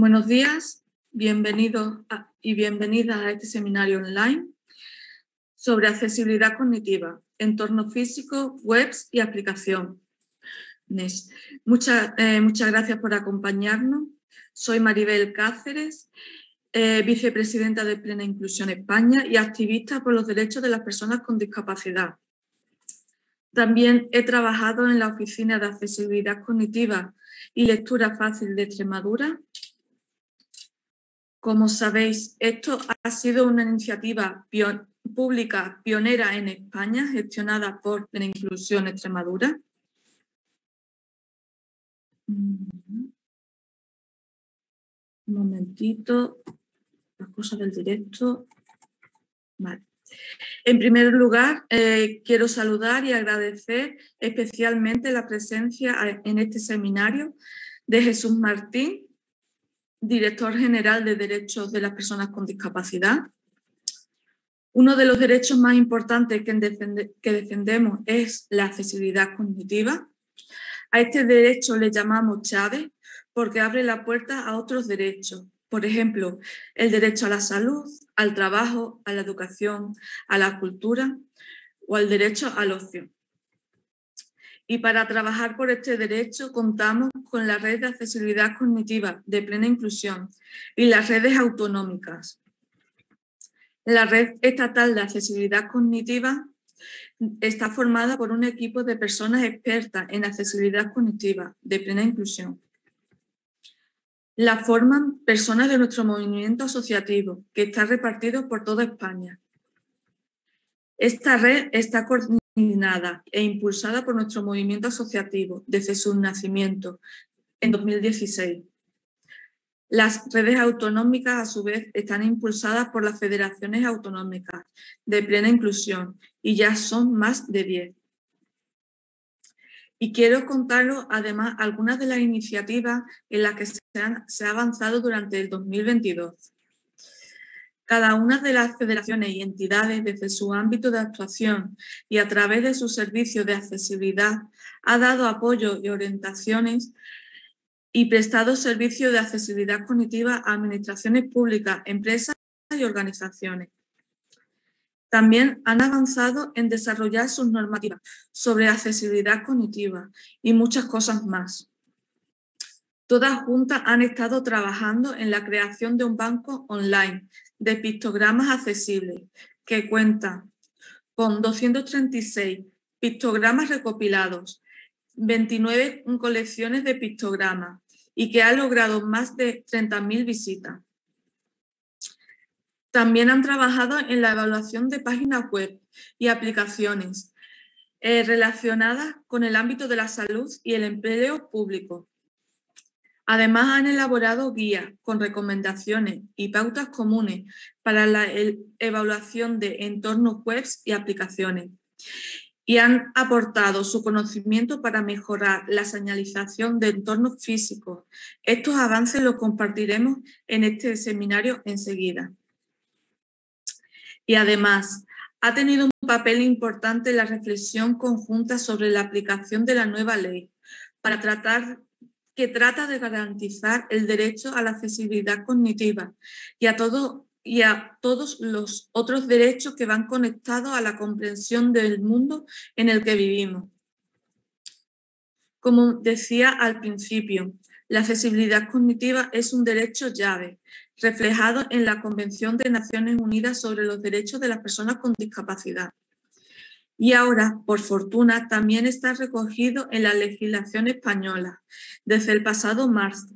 Buenos días, bienvenidos y bienvenidas a este seminario online sobre accesibilidad cognitiva, entorno físico, webs y aplicación. Muchas gracias por acompañarnos. Soy Maribel Cáceres, vicepresidenta de Plena Inclusión España y activista por los derechos de las personas con discapacidad. También he trabajado en la Oficina de Accesibilidad Cognitiva y Lectura Fácil de Extremadura. Como sabéis, esto ha sido una iniciativa pública pionera en España, gestionada por Plena Inclusión Extremadura. Un momentito, las cosas del directo. Vale. En primer lugar, quiero saludar y agradecer especialmente la presencia en este seminario de Jesús Martín, director general de Derechos de las Personas con Discapacidad. Uno de los derechos más importantes que defendemos es la accesibilidad cognitiva. A este derecho le llamamos Chávez porque abre la puerta a otros derechos. Por ejemplo, el derecho a la salud, al trabajo, a la educación, a la cultura o al derecho al ocio. Y para trabajar por este derecho contamos con la Red de Accesibilidad Cognitiva de Plena Inclusión y las redes autonómicas. La Red Estatal de Accesibilidad Cognitiva está formada por un equipo de personas expertas en accesibilidad cognitiva de Plena Inclusión. La forman personas de nuestro movimiento asociativo, que está repartido por toda España. Esta red está coordinada e impulsada por nuestro movimiento asociativo desde su nacimiento, en 2016. Las redes autonómicas, a su vez, están impulsadas por las federaciones autonómicas de Plena Inclusión y ya son más de 10. Y quiero contaros, además, algunas de las iniciativas en las que se ha avanzado durante el 2022. Cada una de las federaciones y entidades, desde su ámbito de actuación y a través de sus servicios de accesibilidad, ha dado apoyo y orientaciones y prestado servicios de accesibilidad cognitiva a administraciones públicas, empresas y organizaciones. También han avanzado en desarrollar sus normativas sobre accesibilidad cognitiva y muchas cosas más. Todas juntas han estado trabajando en la creación de un banco online de pictogramas accesibles que cuenta con 236 pictogramas recopilados, 29 colecciones de pictogramas y que ha logrado más de 30.000 visitas. También han trabajado en la evaluación de páginas web y aplicaciones relacionadas con el ámbito de la salud y el empleo público. Además, han elaborado guías con recomendaciones y pautas comunes para la evaluación de entornos web y aplicaciones. Y han aportado su conocimiento para mejorar la señalización de entornos físicos. Estos avances los compartiremos en este seminario enseguida. Y además, ha tenido un papel importante en la reflexión conjunta sobre la aplicación de la nueva ley, que trata de garantizar el derecho a la accesibilidad cognitiva y a todos los otros derechos que van conectados a la comprensión del mundo en el que vivimos. Como decía al principio, la accesibilidad cognitiva es un derecho llave, reflejado en la Convención de Naciones Unidas sobre los Derechos de las Personas con Discapacidad. Y ahora, por fortuna, también está recogido en la legislación española, desde el pasado marzo,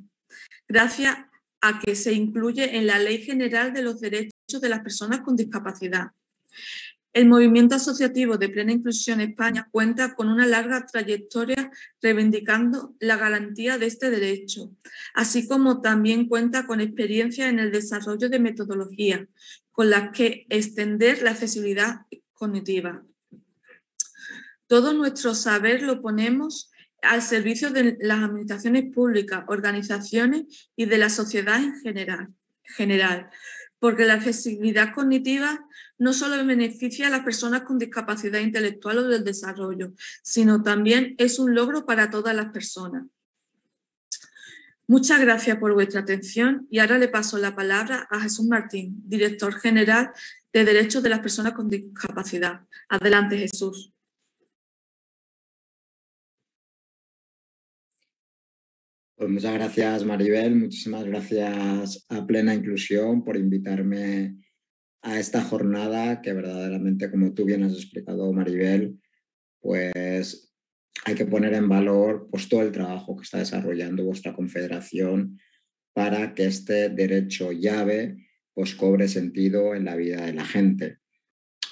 gracias a que se incluye en la Ley General de los Derechos de las Personas con Discapacidad. El movimiento asociativo de Plena Inclusión España cuenta con una larga trayectoria reivindicando la garantía de este derecho, así como también cuenta con experiencia en el desarrollo de metodologías con las que extender la accesibilidad cognitiva. Todo nuestro saber lo ponemos al servicio de las administraciones públicas, organizaciones y de la sociedad en general. Porque la accesibilidad cognitiva no solo beneficia a las personas con discapacidad intelectual o del desarrollo, sino también es un logro para todas las personas. Muchas gracias por vuestra atención y ahora le paso la palabra a Jesús Martín, Director General de Derechos de las Personas con Discapacidad. Adelante, Jesús. Pues muchas gracias, Maribel. Muchísimas gracias a Plena Inclusión por invitarme a esta jornada que verdaderamente, como tú bien has explicado, Maribel, pues hay que poner en valor pues, todo el trabajo que está desarrollando vuestra confederación para que este derecho llave pues, cobre sentido en la vida de la gente.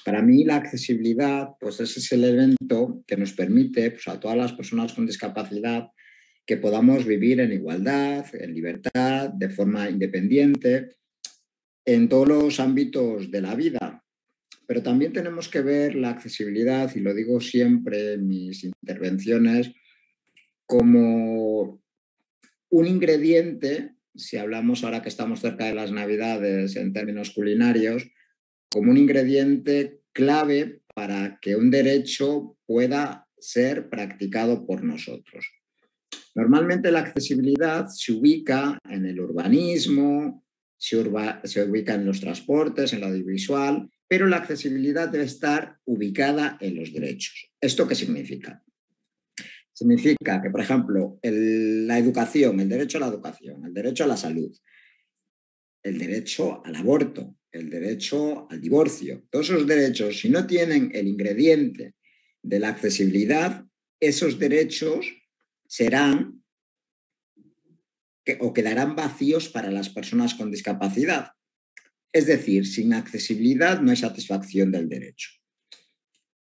Para mí la accesibilidad pues, es el evento que nos permite pues, a todas las personas con discapacidad que podamos vivir en igualdad, en libertad, de forma independiente, en todos los ámbitos de la vida. Pero también tenemos que ver la accesibilidad, y lo digo siempre en mis intervenciones, como un ingrediente, si hablamos ahora que estamos cerca de las Navidades en términos culinarios, como un ingrediente clave para que un derecho pueda ser practicado por nosotros. Normalmente la accesibilidad se ubica en el urbanismo, se ubica en los transportes, en lo audiovisual, pero la accesibilidad debe estar ubicada en los derechos. ¿Esto qué significa? Significa que, por ejemplo, la educación, el derecho a la educación, el derecho a la salud, el derecho al aborto, el derecho al divorcio, todos esos derechos, si no tienen el ingrediente de la accesibilidad, esos derechos serán o quedarán vacíos para las personas con discapacidad. Es decir, sin accesibilidad no hay satisfacción del derecho.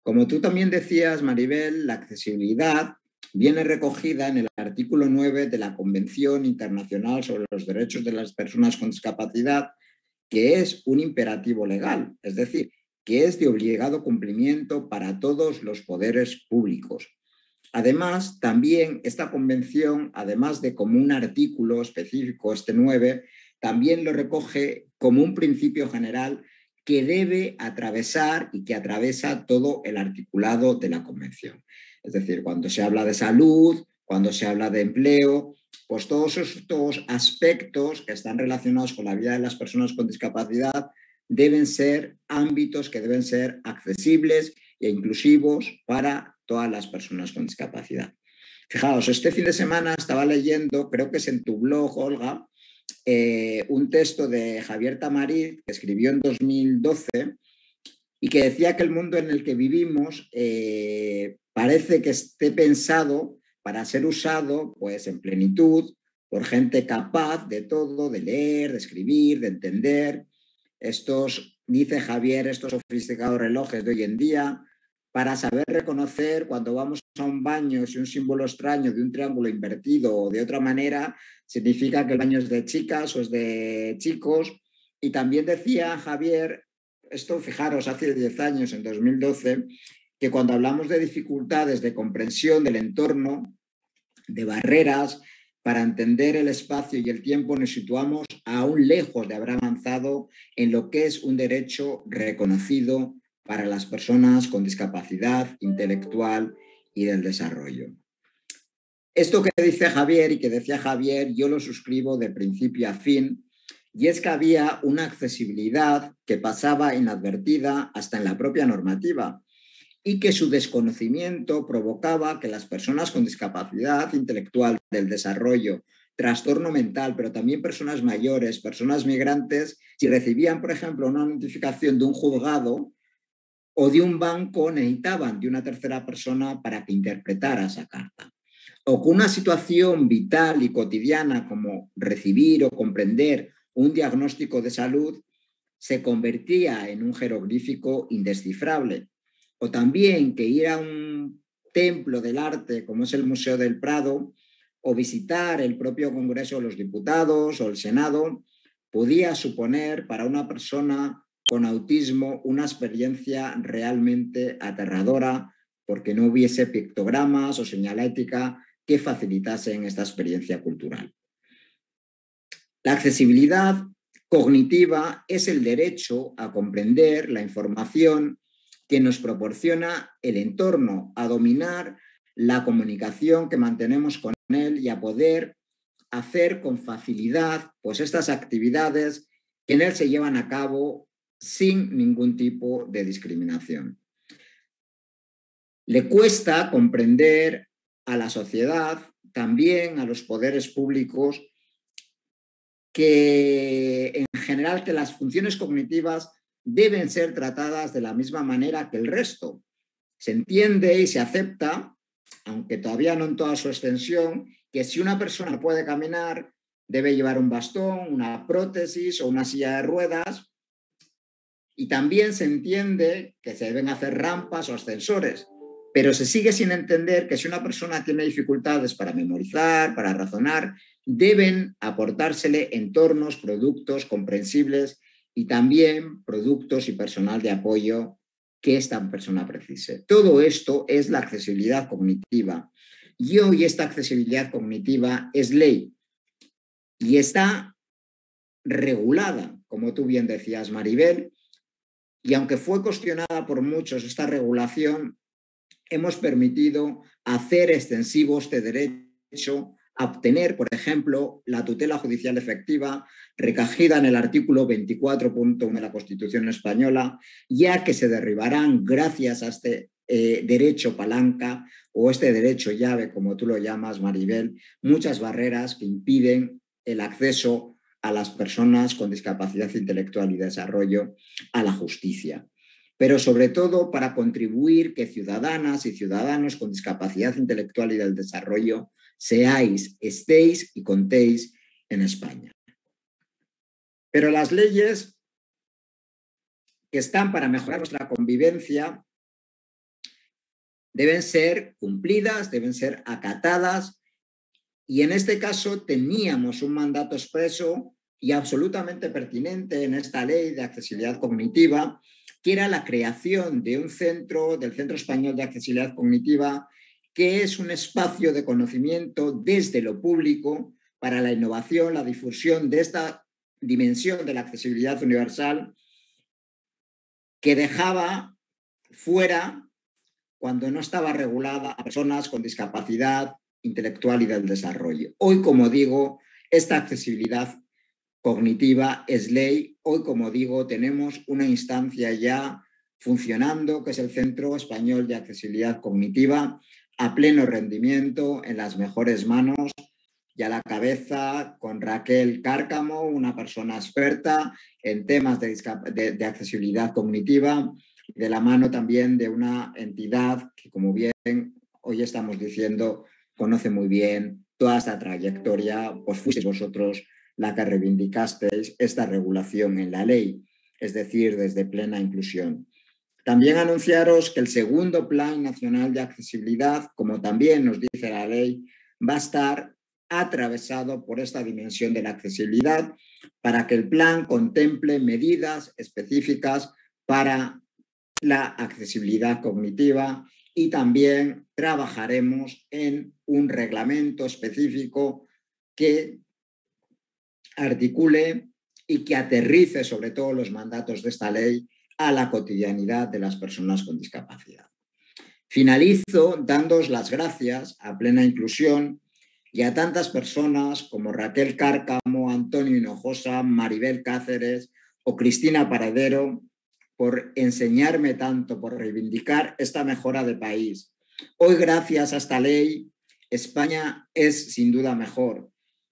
Como tú también decías, Maribel, la accesibilidad viene recogida en el artículo 9 de la Convención Internacional sobre los Derechos de las Personas con Discapacidad, que es un imperativo legal, es decir, que es de obligado cumplimiento para todos los poderes públicos. Además, también esta convención, además de como un artículo específico, este 9, también lo recoge como un principio general que debe atravesar y que atraviesa todo el articulado de la convención. Es decir, cuando se habla de salud, cuando se habla de empleo, pues todos estos aspectos que están relacionados con la vida de las personas con discapacidad deben ser ámbitos que deben ser accesibles e inclusivos para todas las personas con discapacidad. Fijaos, este fin de semana estaba leyendo, creo que es en tu blog, Olga, un texto de Javier Tamariz que escribió en 2012 y que decía que el mundo en el que vivimos parece que esté pensado para ser usado pues, en plenitud por gente capaz de todo, de leer, de escribir, de entender. Estos, dice Javier, estos sofisticados relojes de hoy en día, para saber reconocer cuando vamos a un baño si un símbolo extraño de un triángulo invertido o de otra manera significa que el baño es de chicas o es de chicos. Y también decía Javier, esto fijaros, hace 10 años, en 2012, que cuando hablamos de dificultades de comprensión del entorno, de barreras para entender el espacio y el tiempo, nos situamos aún lejos de haber avanzado en lo que es un derecho reconocido para las personas con discapacidad intelectual y del desarrollo. Esto que dice Javier y que decía Javier, yo lo suscribo de principio a fin, y es que había una accesibilidad que pasaba inadvertida hasta en la propia normativa y que su desconocimiento provocaba que las personas con discapacidad intelectual, del desarrollo, trastorno mental, pero también personas mayores, personas migrantes, si recibían, por ejemplo, una notificación de un juzgado o de un banco, necesitaban de una tercera persona para que interpretara esa carta. O con una situación vital y cotidiana como recibir o comprender un diagnóstico de salud se convertía en un jeroglífico indescifrable. O también que ir a un templo del arte como es el Museo del Prado o visitar el propio Congreso de los Diputados o el Senado podía suponer para una persona con autismo una experiencia realmente aterradora porque no hubiese pictogramas o señalética que facilitasen esta experiencia cultural. La accesibilidad cognitiva es el derecho a comprender la información que nos proporciona el entorno, a dominar la comunicación que mantenemos con él y a poder hacer con facilidad pues, estas actividades que en él se llevan a cabo sin ningún tipo de discriminación. Le cuesta comprender a la sociedad, también a los poderes públicos, que en general que las funciones cognitivas deben ser tratadas de la misma manera que el resto. Se entiende y se acepta, aunque todavía no en toda su extensión, que si una persona puede caminar, debe llevar un bastón, una prótesis o una silla de ruedas, y también se entiende que se deben hacer rampas o ascensores, pero se sigue sin entender que si una persona tiene dificultades para memorizar, para razonar, deben aportársele entornos, productos comprensibles y también productos y personal de apoyo que esta persona precise. Todo esto es la accesibilidad cognitiva. Y hoy esta accesibilidad cognitiva es ley y está regulada, como tú bien decías, Maribel, y aunque fue cuestionada por muchos esta regulación, hemos permitido hacer extensivo este derecho a obtener, por ejemplo, la tutela judicial efectiva recogida en el artículo 24.1 de la Constitución Española, ya que se derribarán gracias a este derecho palanca o este derecho llave, como tú lo llamas, Maribel, muchas barreras que impiden el acceso a las personas con discapacidad intelectual y desarrollo a la justicia. Pero sobre todo para contribuir que ciudadanas y ciudadanos con discapacidad intelectual y del desarrollo seáis, estéis y contéis en España. Pero las leyes que están para mejorar nuestra convivencia deben ser cumplidas, deben ser acatadas, y en este caso teníamos un mandato expreso y absolutamente pertinente en esta ley de accesibilidad cognitiva, que era la creación de un centro, del Centro Español de Accesibilidad Cognitiva, que es un espacio de conocimiento desde lo público para la innovación, la difusión de esta dimensión de la accesibilidad universal, que dejaba fuera, cuando no estaba regulada, a personas con discapacidad intelectual y del desarrollo. Hoy, como digo, esta accesibilidad cognitiva es ley. Hoy, como digo, tenemos una instancia ya funcionando, que es el Centro Español de Accesibilidad Cognitiva, a pleno rendimiento, en las mejores manos y a la cabeza con Raquel Cárcamo, una persona experta en temas de accesibilidad cognitiva, de la mano también de una entidad que, como bien hoy estamos diciendo, conoce muy bien toda esta trayectoria, pues fuisteis vosotros la que reivindicasteis esta regulación en la ley, es decir, desde Plena Inclusión. También anunciaros que el segundo Plan Nacional de Accesibilidad, como también nos dice la ley, va a estar atravesado por esta dimensión de la accesibilidad para que el plan contemple medidas específicas para la accesibilidad cognitiva, y también trabajaremos en un reglamento específico que articule y que aterrice sobre todo los mandatos de esta ley a la cotidianidad de las personas con discapacidad. Finalizo dándoos las gracias a Plena Inclusión y a tantas personas como Raquel Cárcamo, Antonio Hinojosa, Maribel Cáceres o Cristina Paradero por enseñarme tanto, por reivindicar esta mejora de país. Hoy, gracias a esta ley, España es sin duda mejor,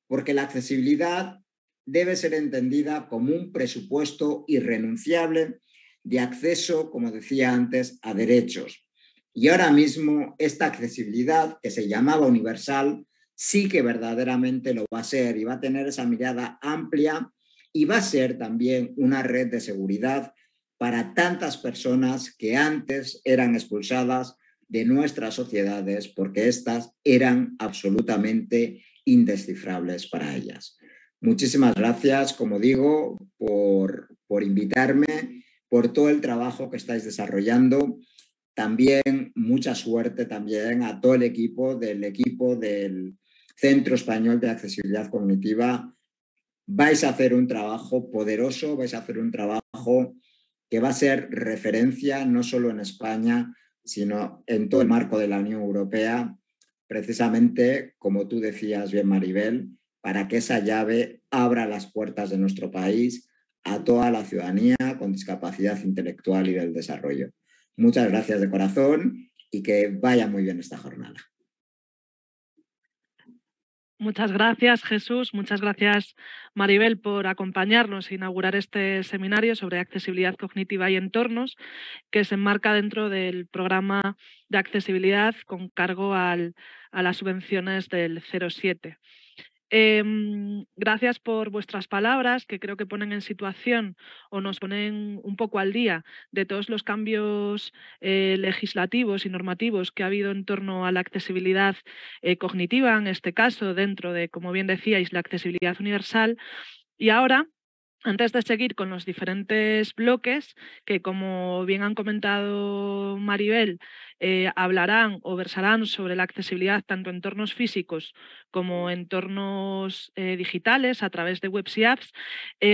porque la accesibilidad debe ser entendida como un presupuesto irrenunciable de acceso, como decía antes, a derechos. Y ahora mismo esta accesibilidad, que se llamaba universal, sí que verdaderamente lo va a ser, y va a tener esa mirada amplia y va a ser también una red de seguridad para tantas personas que antes eran expulsadas de nuestras sociedades porque éstas eran absolutamente indescifrables para ellas. Muchísimas gracias, como digo, por invitarme, por todo el trabajo que estáis desarrollando. También mucha suerte también a todo el equipo del Centro Español de Accesibilidad Cognitiva. Vais a hacer un trabajo poderoso, vais a hacer un trabajo que va a ser referencia no solo en España, sino en todo el marco de la Unión Europea, precisamente, como tú decías bien, Maribel, para que esa llave abra las puertas de nuestro país a toda la ciudadanía con discapacidad intelectual y del desarrollo. Muchas gracias de corazón y que vaya muy bien esta jornada. Muchas gracias, Jesús. Muchas gracias, Maribel, por acompañarnos e inaugurar este seminario sobre accesibilidad cognitiva y entornos, que se enmarca dentro del programa de accesibilidad con cargo a las subvenciones del 07. Gracias por vuestras palabras, que creo que ponen en situación o nos ponen un poco al día de todos los cambios legislativos y normativos que ha habido en torno a la accesibilidad cognitiva, en este caso dentro de, como bien decíais, la accesibilidad universal. Y ahora, antes de seguir con los diferentes bloques, que como bien han comentado Maribel, hablarán o versarán sobre la accesibilidad tanto en entornos físicos como en entornos digitales a través de webs y apps,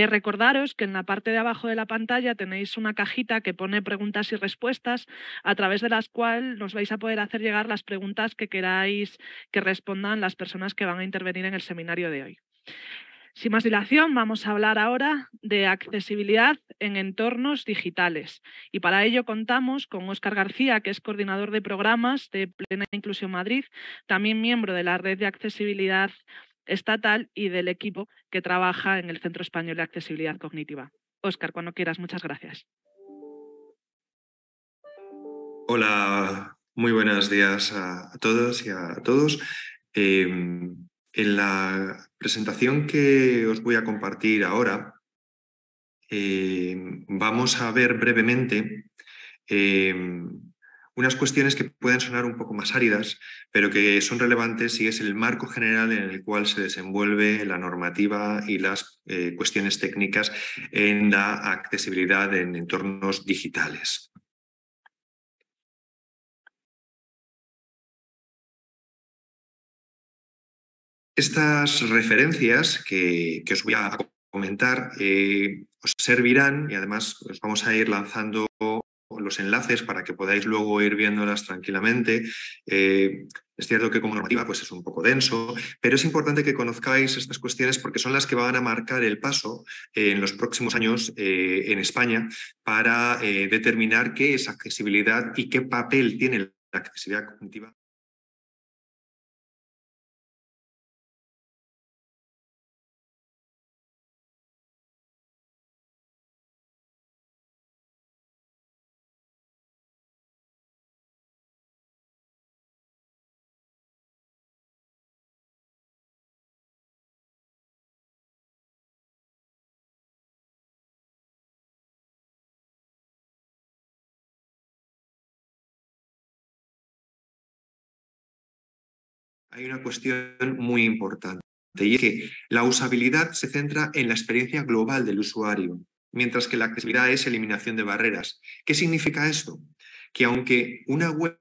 recordaros que en la parte de abajo de la pantalla tenéis una cajita que pone preguntas y respuestas, a través de las cuales nos vais a poder hacer llegar las preguntas que queráis que respondan las personas que van a intervenir en el seminario de hoy. Sin más dilación, vamos a hablar ahora de accesibilidad en entornos digitales. Y para ello contamos con Óscar García, que es coordinador de programas de Plena Inclusión Madrid, también miembro de la Red de Accesibilidad Estatal y del equipo que trabaja en el Centro Español de Accesibilidad Cognitiva. Óscar, cuando quieras, muchas gracias. Hola, muy buenos días a todas y a todos. En la presentación que os voy a compartir ahora, vamos a ver brevemente unas cuestiones que pueden sonar un poco más áridas, pero que son relevantes y es el marco general en el cual se desenvuelve la normativa y las cuestiones técnicas en la accesibilidad en entornos digitales. Estas referencias que os voy a comentar os servirán y además os vamos a ir lanzando los enlaces para que podáis luego ir viéndolas tranquilamente. Es cierto que como normativa pues es un poco denso, pero es importante que conozcáis estas cuestiones porque son las que van a marcar el paso en los próximos años en España para determinar qué es accesibilidad y qué papel tiene la accesibilidad cognitiva. Hay una cuestión muy importante y es que la usabilidad se centra en la experiencia global del usuario, mientras que la accesibilidad es eliminación de barreras. ¿Qué significa esto? Que aunque una web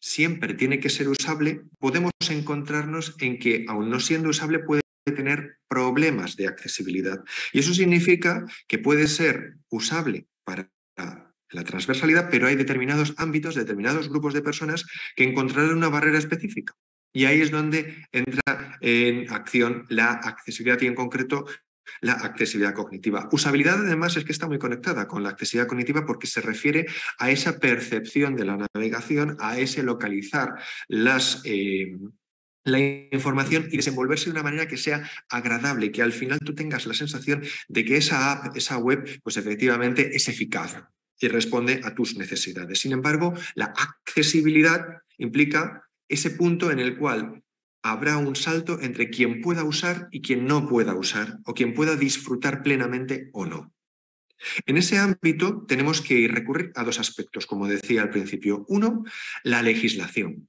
siempre tiene que ser usable, podemos encontrarnos en que, aun no siendo usable, puede tener problemas de accesibilidad. Y eso significa que puede ser usable para la transversalidad, pero hay determinados ámbitos, determinados grupos de personas que encontrarán una barrera específica. Y ahí es donde entra en acción la accesibilidad y en concreto la accesibilidad cognitiva. Usabilidad además es que está muy conectada con la accesibilidad cognitiva porque se refiere a esa percepción de la navegación, a ese localizar la información y desenvolverse de una manera que sea agradable, que al final tú tengas la sensación de que esa app, esa web, pues efectivamente es eficaz y responde a tus necesidades. Sin embargo, la accesibilidad implica ese punto en el cual habrá un salto entre quien pueda usar y quien no pueda usar, o quien pueda disfrutar plenamente o no. En ese ámbito tenemos que recurrir a dos aspectos, como decía al principio. Uno, la legislación.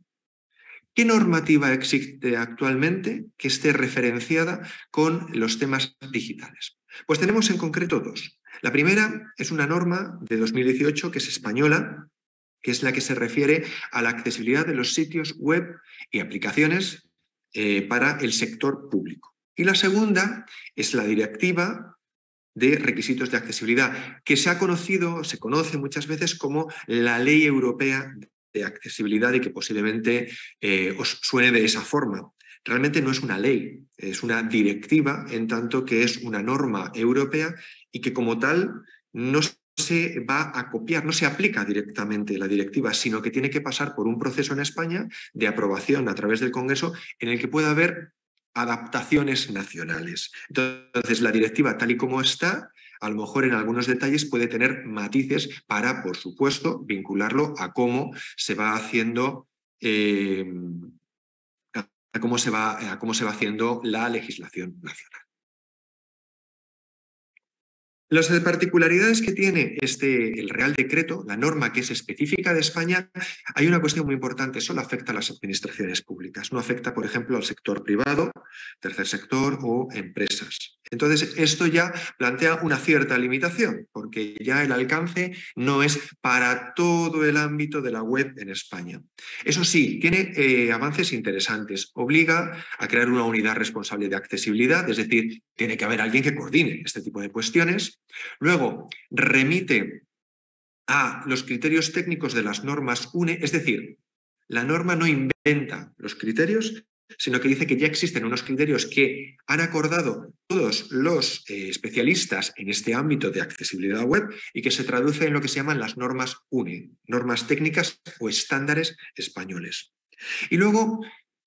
¿Qué normativa existe actualmente que esté referenciada con los temas digitales? Pues tenemos en concreto dos. La primera es una norma de 2018 que es española, que es la que se refiere a la accesibilidad de los sitios web y aplicaciones para el sector público. Y la segunda es la Directiva de Requisitos de Accesibilidad, que se ha conocido, se conoce muchas veces como la Ley Europea de Accesibilidad y que posiblemente os suene de esa forma. Realmente no es una ley, es una directiva, en tanto que es una norma europea y que como tal no se va a copiar, no se aplica directamente la directiva, sino que tiene que pasar por un proceso en España de aprobación a través del Congreso en el que pueda haber adaptaciones nacionales. Entonces, la directiva tal y como está, a lo mejor en algunos detalles puede tener matices para, por supuesto, vincularlo a cómo se va haciendo a cómo se va haciendo la legislación nacional. Las particularidades que tiene el Real Decreto, la norma que es específica de España, hay una cuestión muy importante, solo afecta a las administraciones públicas, no afecta, por ejemplo, al sector privado, tercer sector o empresas. Entonces, esto ya plantea una cierta limitación, porque ya el alcance no es para todo el ámbito de la web en España. Eso sí, tiene avances interesantes. Obliga a crear una unidad responsable de accesibilidad, es decir, tiene que haber alguien que coordine este tipo de cuestiones. Luego, remite a los criterios técnicos de las normas UNE, es decir, la norma no inventa los criterios, sino que dice que ya existen unos criterios que han acordado todos los especialistas en este ámbito de accesibilidad web y que se traduce en lo que se llaman las normas UNE, normas técnicas o estándares españoles. Y luego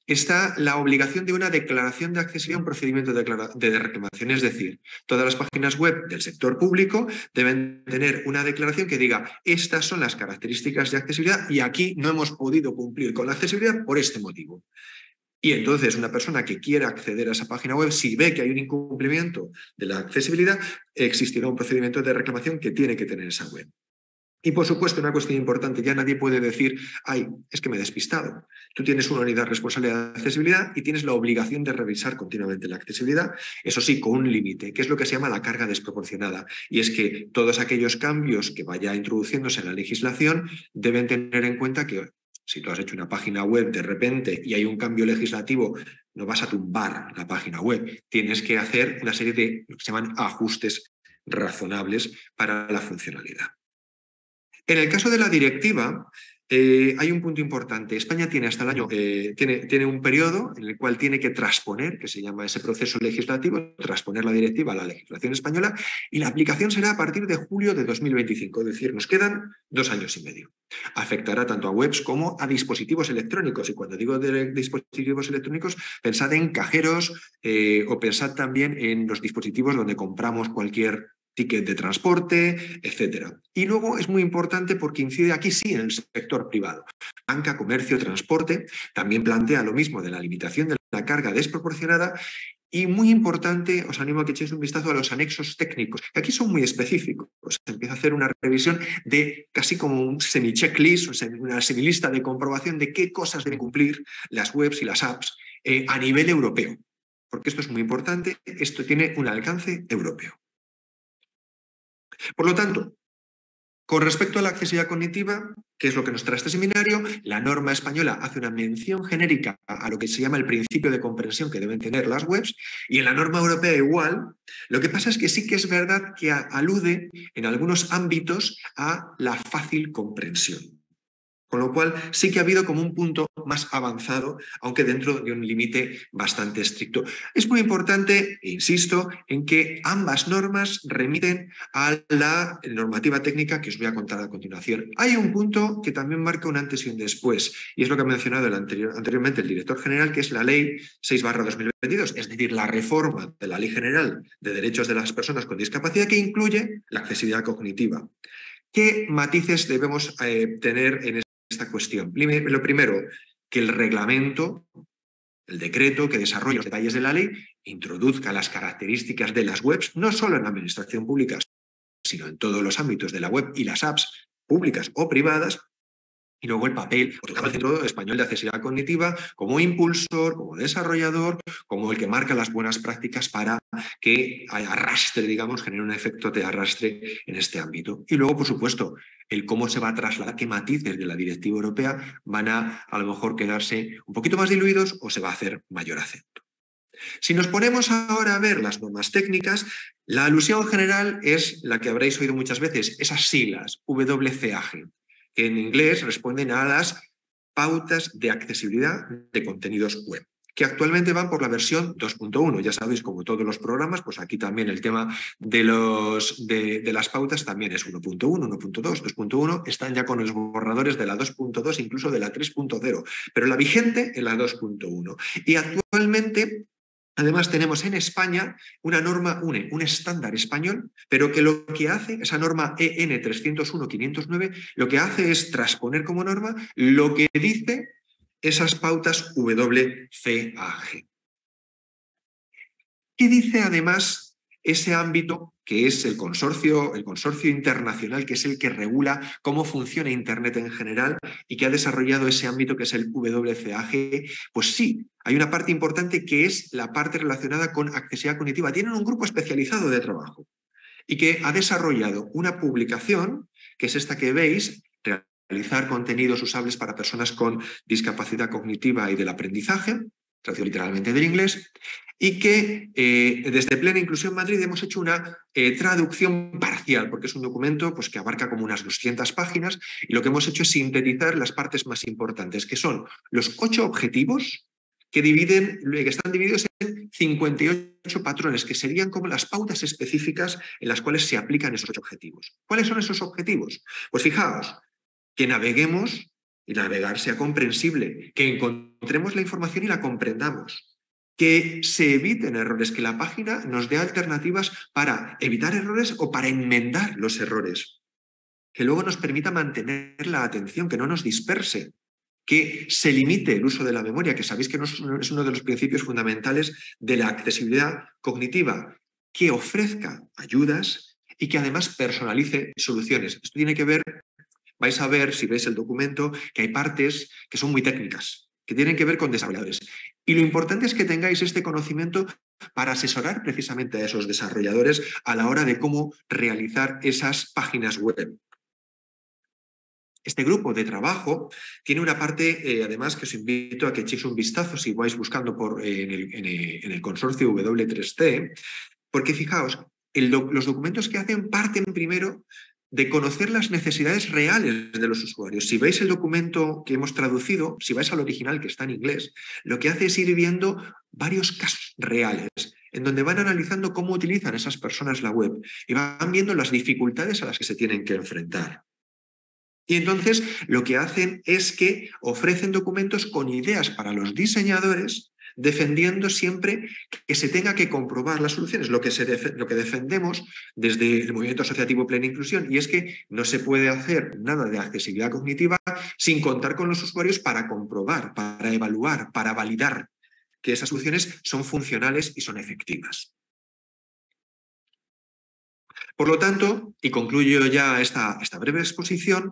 está la obligación de una declaración de accesibilidad, un procedimiento de reclamación, es decir, todas las páginas web del sector público deben tener una declaración que diga estas son las características de accesibilidad y aquí no hemos podido cumplir con la accesibilidad por este motivo. Y entonces una persona que quiera acceder a esa página web, si ve que hay un incumplimiento de la accesibilidad, existirá un procedimiento de reclamación que tiene que tener esa web. Y por supuesto, una cuestión importante, ya nadie puede decir, ay, es que me he despistado. Tú tienes una unidad responsable de accesibilidad y tienes la obligación de revisar continuamente la accesibilidad, eso sí, con un límite, que es lo que se llama la carga desproporcionada. Y es que todos aquellos cambios que vaya introduciéndose en la legislación deben tener en cuenta que si tú has hecho una página web de repente y hay un cambio legislativo, no vas a tumbar la página web. Tienes que hacer una serie de lo que se llaman ajustes razonables para la funcionalidad. En el caso de la directiva, hay un punto importante. España tiene hasta el año, tiene un periodo en el cual tiene que transponer, que se llama ese proceso legislativo, transponer la directiva a la legislación española, y la aplicación será a partir de julio de 2025, es decir, nos quedan 2 años y medio. Afectará tanto a webs como a dispositivos electrónicos, y cuando digo de dispositivos electrónicos, pensad en cajeros o pensad también en los dispositivos donde compramos cualquier ticket de transporte, etcétera. Y luego es muy importante porque incide aquí sí en el sector privado. Banca, comercio, transporte, también plantea lo mismo de la limitación de la carga desproporcionada y muy importante, os animo a que echéis un vistazo a los anexos técnicos, que aquí son muy específicos. Se empieza a hacer una revisión de casi como un semi-checklist, una semilista de comprobación de qué cosas deben cumplir las webs y las apps a nivel europeo, porque esto es muy importante, esto tiene un alcance europeo. Por lo tanto, con respecto a la accesibilidad cognitiva, que es lo que nos trae este seminario, la norma española hace una mención genérica a lo que se llama el principio de comprensión que deben tener las webs, y en la norma europea igual. Lo que pasa es que sí que es verdad que alude en algunos ámbitos a la fácil comprensión. Con lo cual sí que ha habido como un punto más avanzado, aunque dentro de un límite bastante estricto. Es muy importante, e insisto, en que ambas normas remiten a la normativa técnica que os voy a contar a continuación. Hay un punto que también marca un antes y un después, y es lo que ha mencionado anteriormente el director general, que es la Ley 6/2022, es decir, la reforma de la Ley General de Derechos de las Personas con Discapacidad, que incluye la accesibilidad cognitiva. ¿Qué matices debemos tener en esta cuestión? Lo primero, que el reglamento, el decreto que desarrolla los detalles de la ley, introduzca las características de las webs, no solo en la administración pública, sino en todos los ámbitos de la web y las apps públicas o privadas. Y luego el papel del Centro Español de Accesibilidad Cognitiva como impulsor, como desarrollador, como el que marca las buenas prácticas para que arrastre, digamos, genere un efecto de arrastre en este ámbito. Y luego, por supuesto, el cómo se va a trasladar, qué matices de la directiva europea van a lo mejor quedarse un poquito más diluidos o se va a hacer mayor acento. Si nos ponemos ahora a ver las normas técnicas, la alusión general es la que habréis oído muchas veces, esas siglas, WCAG. Que en inglés responden a las pautas de accesibilidad de contenidos web. que actualmente van por la versión 2.1. Ya sabéis, como todos los programas, pues aquí también el tema de las pautas también es 1.1, 1.2, 2.1, están ya con los borradores de la 2.2, incluso de la 3.0, pero la vigente es la 2.1. Y actualmente, además, tenemos en España una norma UNE, un estándar español, pero que lo que hace, esa norma EN 301-509, lo que hace es transponer como norma lo que dice esas pautas WCAG. ¿Qué dice además ese ámbito que es el consorcio internacional, que es el que regula cómo funciona Internet en general y que ha desarrollado ese ámbito que es el WCAG? Pues sí, hay una parte importante que es la parte relacionada con accesibilidad cognitiva. Tienen un grupo especializado de trabajo y que ha desarrollado una publicación, que es esta que veis, realizar contenidos usables para personas con discapacidad cognitiva y del aprendizaje, traducido literalmente del inglés, y que desde Plena Inclusión Madrid hemos hecho una traducción parcial, porque es un documento pues, que abarca como unas 200 páginas, y lo que hemos hecho es sintetizar las partes más importantes, que son los 8 objetivos que están divididos en 58 patrones, que serían como las pautas específicas en las cuales se aplican esos 8 objetivos. ¿Cuáles son esos objetivos? Pues fijaos, que naveguemos y navegar sea comprensible, que encontremos la información y la comprendamos, que se eviten errores, que la página nos dé alternativas para evitar errores o para enmendar los errores, que luego nos permita mantener la atención, que no nos disperse, que se limite el uso de la memoria, que sabéis que es uno de los principios fundamentales de la accesibilidad cognitiva, que ofrezca ayudas y que además personalice soluciones. Esto tiene que ver... Vais a ver, si veis el documento, que hay partes que son muy técnicas, que tienen que ver con desarrolladores. Y lo importante es que tengáis este conocimiento para asesorar precisamente a esos desarrolladores a la hora de cómo realizar esas páginas web. Este grupo de trabajo tiene una parte, además, que os invito a que echéis un vistazo si vais buscando en el consorcio W3C, porque fijaos, los documentos que hacen parten primero de conocer las necesidades reales de los usuarios. Si veis el documento que hemos traducido, si vais al original que está en inglés, lo que hace es ir viendo varios casos reales, en donde van analizando cómo utilizan esas personas la web y van viendo las dificultades a las que se tienen que enfrentar. Y entonces lo que hacen es que ofrecen documentos con ideas para los diseñadores, defendiendo siempre que se tenga que comprobar las soluciones, lo que defendemos desde el movimiento asociativo Plena Inclusión, y es que no se puede hacer nada de accesibilidad cognitiva sin contar con los usuarios para comprobar, para evaluar, para validar que esas soluciones son funcionales y son efectivas. Por lo tanto, y concluyo ya esta breve exposición,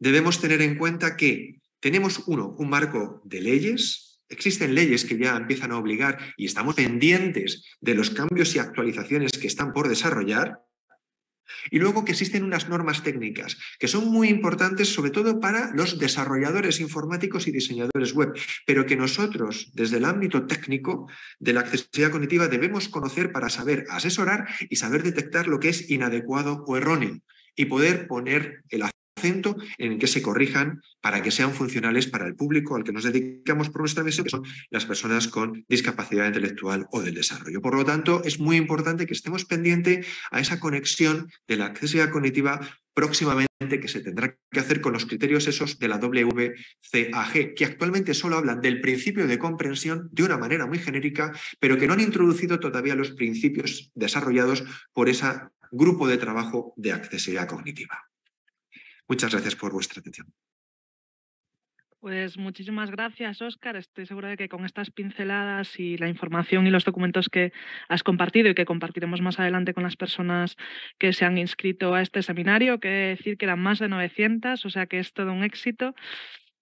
debemos tener en cuenta que tenemos un marco de leyes. Existen leyes que ya empiezan a obligar y estamos pendientes de los cambios y actualizaciones que están por desarrollar. Y luego que existen unas normas técnicas que son muy importantes, sobre todo para los desarrolladores informáticos y diseñadores web, pero que nosotros, desde el ámbito técnico de la accesibilidad cognitiva, debemos conocer para saber asesorar y saber detectar lo que es inadecuado o erróneo y poder poner el acento en que se corrijan para que sean funcionales para el público al que nos dedicamos por nuestra misión, que son las personas con discapacidad intelectual o del desarrollo. Por lo tanto, es muy importante que estemos pendientes a esa conexión de la accesibilidad cognitiva próximamente que se tendrá que hacer con los criterios esos de la WCAG, que actualmente solo hablan del principio de comprensión de una manera muy genérica, pero que no han introducido todavía los principios desarrollados por ese grupo de trabajo de accesibilidad cognitiva. Muchas gracias por vuestra atención. Pues muchísimas gracias, Óscar. Estoy segura de que con estas pinceladas y la información y los documentos que has compartido y que compartiremos más adelante con las personas que se han inscrito a este seminario, que decir que eran más de 900, o sea que es todo un éxito.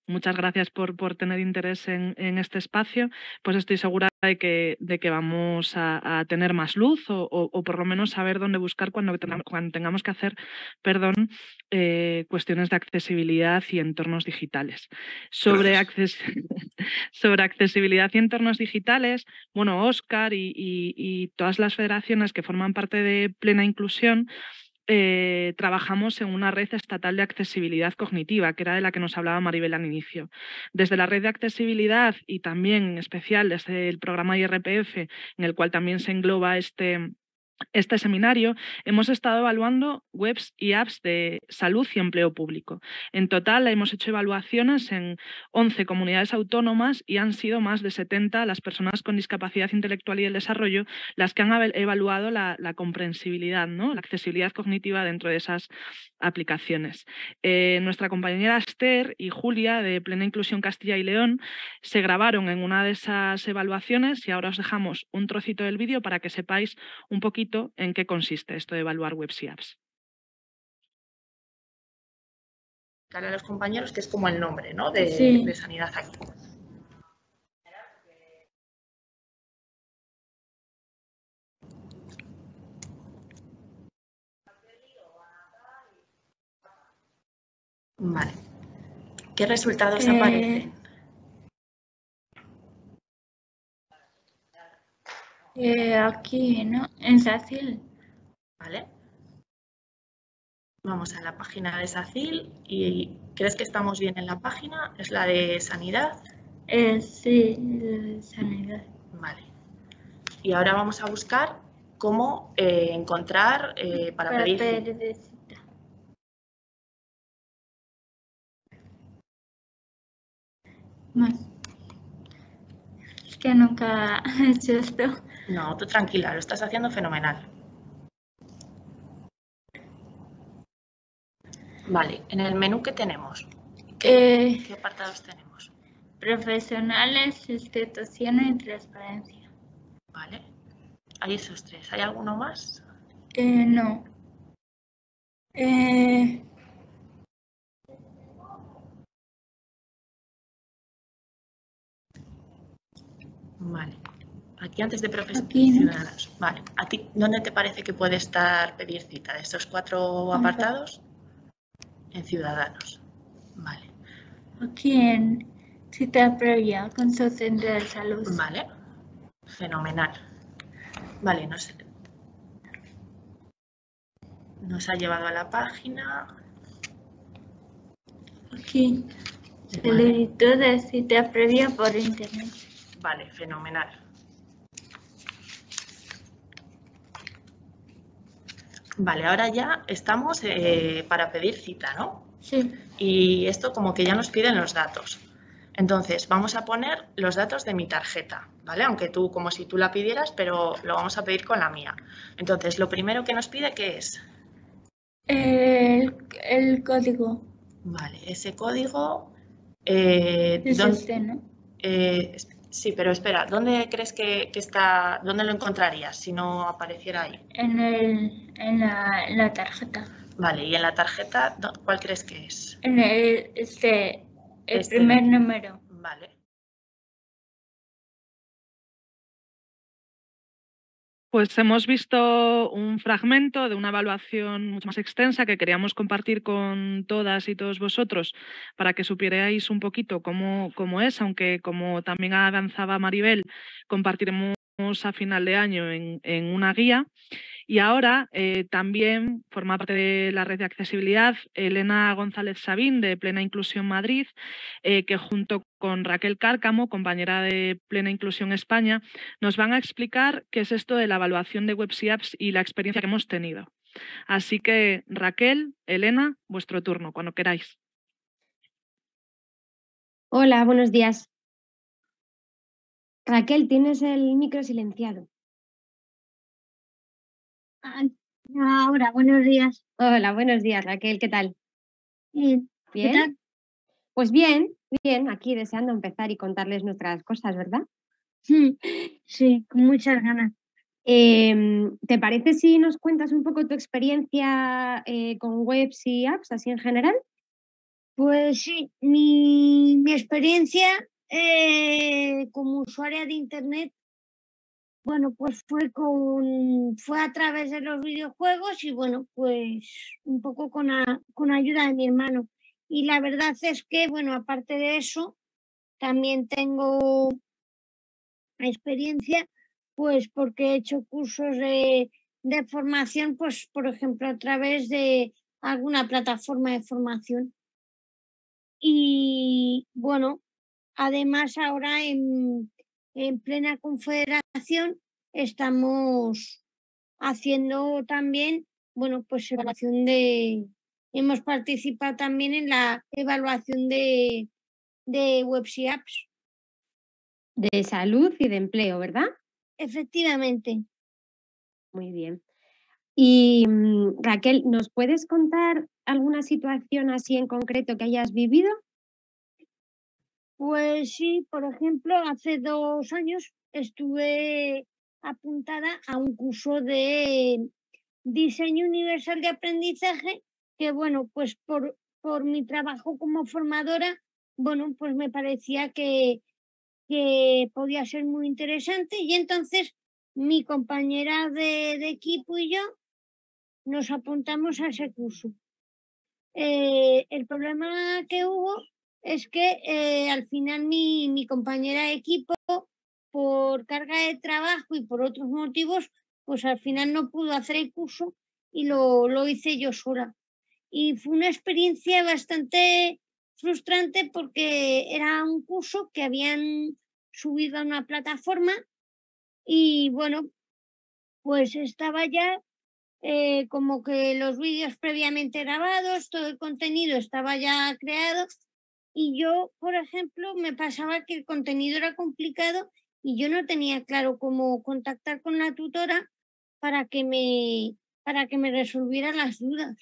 Muchas gracias por tener interés en este espacio. Pues estoy segura de que vamos a tener más luz o por lo menos saber dónde buscar cuando tengamos que hacer cuestiones de accesibilidad y entornos digitales. Sobre accesibilidad y entornos digitales, bueno, Óscar y todas las federaciones que forman parte de Plena Inclusión trabajamos en una red estatal de accesibilidad cognitiva, que era de la que nos hablaba Maribel al inicio. Desde la red de accesibilidad y también en especial desde el programa IRPF, en el cual también se engloba este seminario, hemos estado evaluando webs y apps de salud y empleo público. En total hemos hecho evaluaciones en 11 comunidades autónomas y han sido más de 70 las personas con discapacidad intelectual y el desarrollo las que han evaluado la comprensibilidad, ¿no?, la accesibilidad cognitiva dentro de esas aplicaciones. Nuestra compañera Esther y Julia de Plena Inclusión Castilla y León se grabaron en una de esas evaluaciones y ahora os dejamos un trocito del vídeo para que sepáis un poquito en qué consiste esto de evaluar webs y apps. A los compañeros, que es como el nombre, ¿no?, de sanidad activa. Vale. ¿Qué resultados aparecen? Aquí, ¿no? En SACIL. Vale. Vamos a la página de SACIL y ¿crees que estamos bien en la página? ¿Es la de sanidad? Sí, la de sanidad. Vale. Y ahora vamos a buscar cómo encontrar para pedir cita. Más. Es que nunca he hecho esto. No, tú tranquila, lo estás haciendo fenomenal. Vale, en el menú que tenemos, ¿qué apartados tenemos? Profesionales, instituciones y transparencia. Vale, hay esos tres. ¿Hay alguno más? No. Vale. Aquí antes de profesionales. Vale. ¿A ti dónde te parece que puede estar pedir cita? ¿De estos cuatro apartados? En Ciudadanos. Vale. Aquí en cita previa con su centro de salud. Vale. Fenomenal. Vale, nos ha llevado a la página. Aquí. Solicitud de cita previa por internet. Vale, fenomenal. Vale, ahora ya estamos para pedir cita, ¿no? Sí. Y esto como que ya nos piden los datos. Entonces, vamos a poner los datos de mi tarjeta, ¿vale? Aunque tú, como si tú la pidieras, pero lo vamos a pedir con la mía. Entonces, lo primero que nos pide, ¿qué es? El código. Vale, ese código... es este, ¿no? Sí, pero espera, ¿dónde crees que está, dónde lo encontrarías si no apareciera ahí? En la tarjeta. Vale, ¿y en la tarjeta cuál crees que es? En el primer número. Vale. Pues hemos visto un fragmento de una evaluación mucho más extensa que queríamos compartir con todas y todos vosotros para que supierais un poquito cómo es, aunque como también avanzaba Maribel, compartiremos a final de año en una guía. Y ahora también forma parte de la red de accesibilidad Elena González Sabín de Plena Inclusión Madrid, que junto con Raquel Cárcamo, compañera de Plena Inclusión España, nos van a explicar qué es esto de la evaluación de webs y apps y la experiencia que hemos tenido. Así que Raquel, Elena, vuestro turno, cuando queráis. Hola, buenos días. Raquel, tienes el micro silenciado. Ahora, buenos días. Hola, buenos días, Raquel, ¿qué tal? Bien. ¿Bien? ¿Qué tal? Pues bien, aquí deseando empezar y contarles nuestras cosas, ¿verdad? Sí, con muchas ganas. ¿Te parece si nos cuentas un poco tu experiencia con webs y apps, así en general? Pues sí, mi experiencia como usuaria de internet, bueno, pues fue a través de los videojuegos y bueno, pues un poco con ayuda de mi hermano. Y la verdad es que, bueno, aparte de eso, también tengo experiencia, pues porque he hecho cursos de formación, pues por ejemplo a través de alguna plataforma de formación. Y bueno, además ahora en Plena Confederación estamos haciendo también, bueno, pues evaluación de... Hemos participado también en la evaluación de webs y apps. De salud y de empleo, ¿verdad? Efectivamente. Muy bien. Y Raquel, ¿nos puedes contar alguna situación así en concreto que hayas vivido? Pues sí, por ejemplo, hace 2 años estuve apuntada a un curso de diseño universal de aprendizaje que, bueno, pues por mi trabajo como formadora, bueno, pues me parecía que podía ser muy interesante y entonces mi compañera de equipo y yo nos apuntamos a ese curso. El problema que hubo es que al final mi compañera de equipo, por carga de trabajo y por otros motivos, pues al final no pudo hacer el curso y lo hice yo sola. Y fue una experiencia bastante frustrante porque era un curso que habían subido a una plataforma y bueno, pues estaba ya... como que los vídeos previamente grabados, todo el contenido estaba ya creado y yo, por ejemplo, me pasaba que el contenido era complicado y yo no tenía claro cómo contactar con la tutora para que me resolviera las dudas.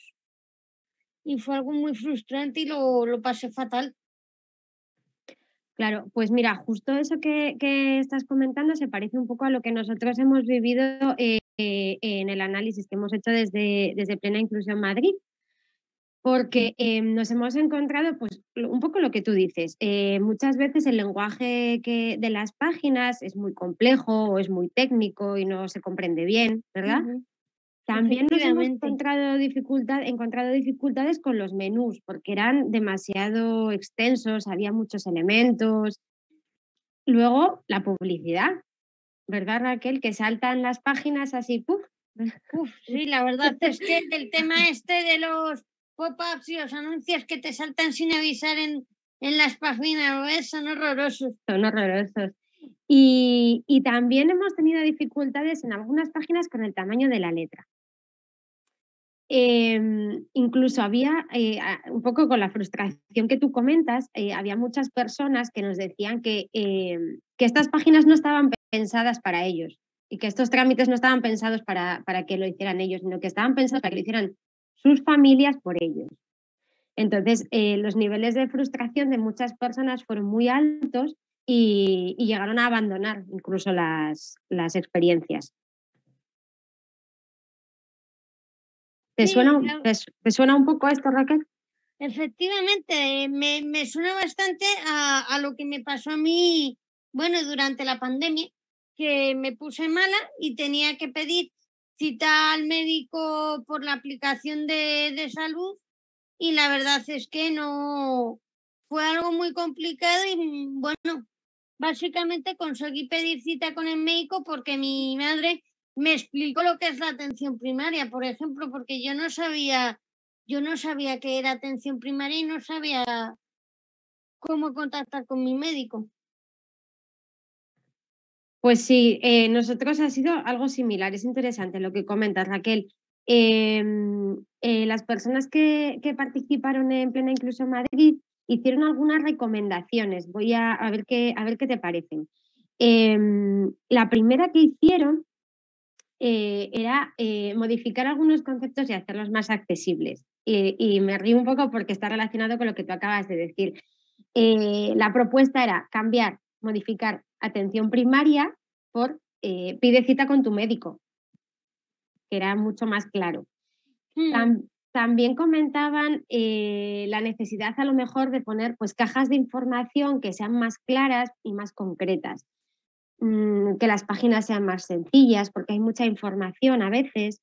Y fue algo muy frustrante y lo pasé fatal. Claro, pues mira, justo eso que estás comentando se parece un poco a lo que nosotros hemos vivido en el análisis que hemos hecho desde Plena Inclusión Madrid, porque nos hemos encontrado pues un poco lo que tú dices. Muchas veces el lenguaje de las páginas es muy complejo o es muy técnico y no se comprende bien, ¿verdad? Uh-huh. También nos hemos encontrado dificultades con los menús, porque eran demasiado extensos, había muchos elementos. Luego, la publicidad, ¿verdad, Raquel? Que saltan las páginas así, ¡puf! Uf, sí, la verdad es que el tema este de los pop-ups y los anuncios que te saltan sin avisar en las páginas, ¿ves? Son horrorosos. Son horrorosos. Y también hemos tenido dificultades en algunas páginas con el tamaño de la letra. Incluso había, un poco con la frustración que tú comentas, había muchas personas que nos decían que estas páginas no estaban pensadas para ellos y que estos trámites no estaban pensados para que lo hicieran ellos, sino que estaban pensados para que lo hicieran sus familias por ellos. Entonces, los niveles de frustración de muchas personas fueron muy altos. Y llegaron a abandonar incluso las experiencias. ¿Te suena un poco esto, Raquel? Efectivamente, me suena bastante a lo que me pasó a mí, bueno, durante la pandemia, que me puse mala y tenía que pedir cita al médico por la aplicación de salud y la verdad es que no... Fue algo muy complicado y bueno... Básicamente conseguí pedir cita con el médico porque mi madre me explicó lo que es la atención primaria, por ejemplo, porque yo no sabía qué era atención primaria y no sabía cómo contactar con mi médico. Pues sí, nosotros ha sido algo similar, es interesante lo que comentas, Raquel. Las personas que participaron en Plena Inclusión Madrid hicieron algunas recomendaciones, voy a ver qué te parecen. La primera que hicieron era modificar algunos conceptos y hacerlos más accesibles. Y me río un poco porque está relacionado con lo que tú acabas de decir. La propuesta era modificar atención primaria por pide cita con tu médico, que era mucho más claro. También comentaban la necesidad a lo mejor de poner pues, cajas de información que sean más claras y más concretas, que las páginas sean más sencillas porque hay mucha información a veces.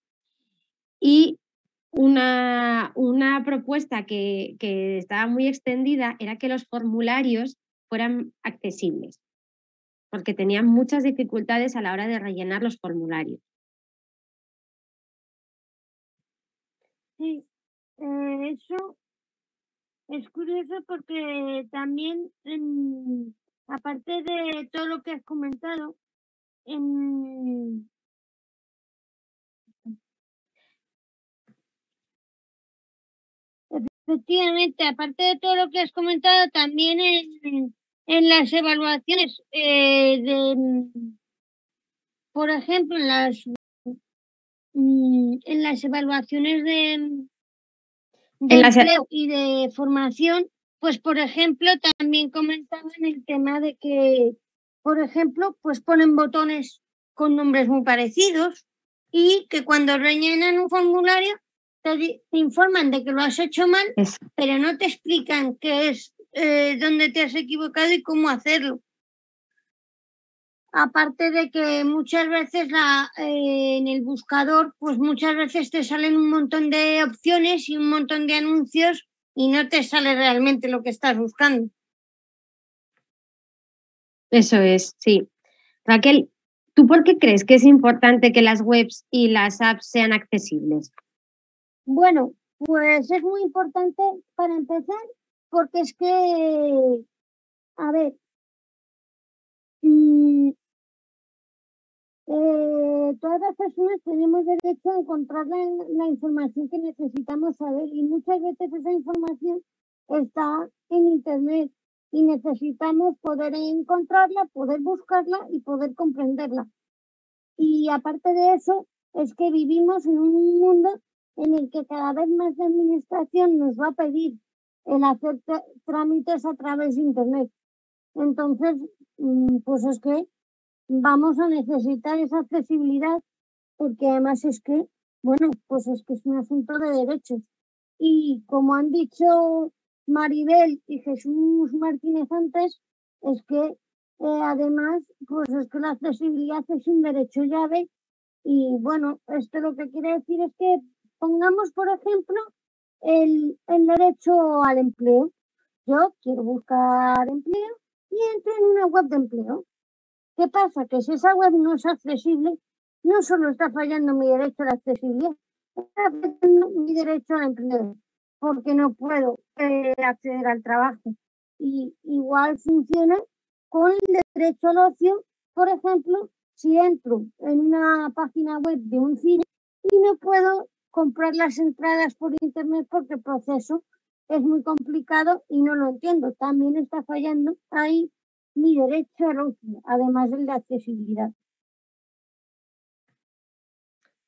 Y una propuesta que estaba muy extendida era que los formularios fueran accesibles porque tenían muchas dificultades a la hora de rellenar los formularios. Sí, eso es curioso porque también, aparte de todo lo que has comentado, efectivamente, aparte de todo lo que has comentado, también en las evaluaciones, por ejemplo, en las evaluaciones de empleo y de formación, pues por ejemplo también comentaban el tema de que, por ejemplo, pues ponen botones con nombres muy parecidos y que cuando rellenan un formulario te informan de que lo has hecho mal, pero no te explican qué es, dónde te has equivocado y cómo hacerlo. Aparte de que muchas veces en el buscador, pues muchas veces te salen un montón de opciones y un montón de anuncios y no te sale realmente lo que estás buscando. Eso es, sí. Raquel, ¿tú por qué crees que es importante que las webs y las apps sean accesibles? Bueno, pues es muy importante para empezar porque es que, a ver, todas las personas tenemos derecho a encontrar la información que necesitamos saber y muchas veces esa información está en Internet y necesitamos poder encontrarla, poder buscarla y poder comprenderla. Y aparte de eso, es que vivimos en un mundo en el que cada vez más la administración nos va a pedir el hacer trámites a través de Internet. Entonces, pues es que vamos a necesitar esa accesibilidad porque además es que, bueno, pues es que es un asunto de derechos. Y como han dicho Maribel y Jesús Martínez antes, es que además, pues es que la accesibilidad es un derecho llave y bueno, esto lo que quiere decir es que pongamos, por ejemplo, el derecho al empleo. Yo quiero buscar empleo y entro en una web de empleo. ¿Qué pasa? Que si esa web no es accesible, no solo está fallando mi derecho a la accesibilidad, está fallando mi derecho al empleo, porque no puedo acceder al trabajo. Y igual funciona con el derecho al ocio. Por ejemplo, si entro en una página web de un cine y no puedo comprar las entradas por Internet porque el proceso es muy complicado y no lo entiendo. También está fallando ahí mi derecho al ocio, además del de accesibilidad.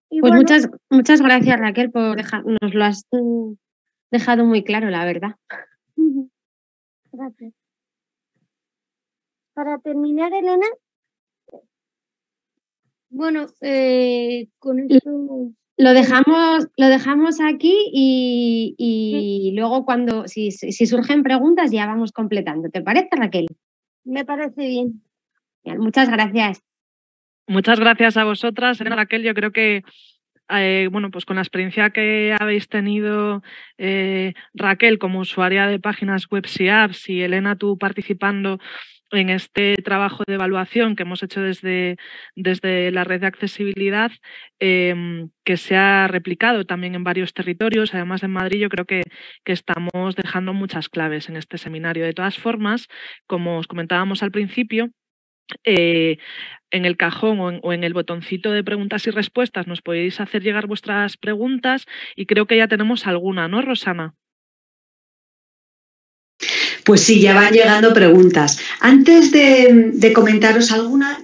Y pues bueno, muchas gracias, Raquel, por dejarnos, nos lo has dejado muy claro, la verdad. Gracias. Para terminar, Elena. Bueno, con esto... Lo dejamos aquí y luego cuando si surgen preguntas ya vamos completando. ¿Te parece, Raquel? Me parece bien. Muchas gracias. Muchas gracias a vosotras, Elena, Raquel. Yo creo que bueno, pues con la experiencia que habéis tenido, Raquel, como usuaria de páginas web y apps, y Elena, tú participando en este trabajo de evaluación que hemos hecho desde la red de accesibilidad, que se ha replicado también en varios territorios, además en Madrid, yo creo que estamos dejando muchas claves en este seminario. De todas formas, como os comentábamos al principio, en el cajón o en el botoncito de preguntas y respuestas nos podéis hacer llegar vuestras preguntas y creo que ya tenemos alguna, ¿no, Rosana? Pues sí, ya van llegando preguntas. Antes de comentaros alguna...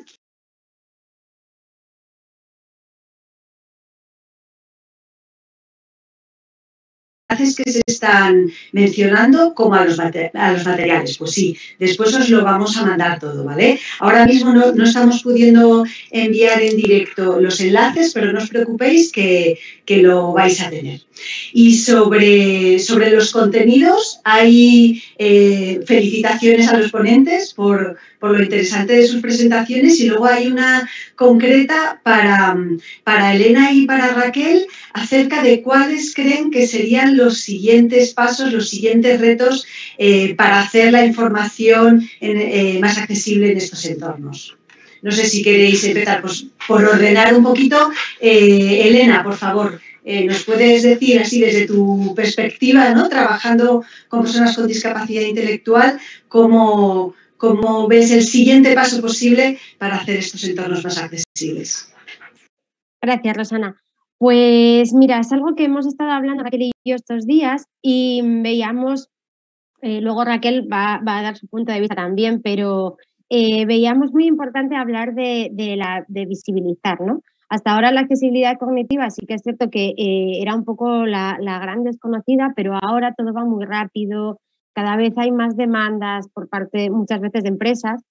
que se están mencionando como a los materiales, pues sí, después os lo vamos a mandar todo, ¿vale? Ahora mismo no estamos pudiendo enviar en directo los enlaces, pero no os preocupéis que lo vais a tener. Y sobre los contenidos, hay felicitaciones a los ponentes por lo interesante de sus presentaciones y luego hay una concreta para Elena y para Raquel acerca de cuáles creen que serían los siguientes pasos, los siguientes retos para hacer la información más accesible en estos entornos. No sé si queréis empezar pues, por ordenar un poquito. Elena, por favor, ¿nos puedes decir así desde tu perspectiva, ¿no? Trabajando con personas con discapacidad intelectual, ¿cómo ves el siguiente paso posible para hacer estos entornos más accesibles? Gracias, Rosana. Pues mira, es algo que hemos estado hablando Raquel y yo estos días y veíamos, luego Raquel va a dar su punto de vista también, pero veíamos muy importante hablar de visibilizar, ¿no? Hasta ahora la accesibilidad cognitiva sí que es cierto que era un poco la gran desconocida, pero ahora todo va muy rápido, cada vez hay más demandas por parte muchas veces de empresas.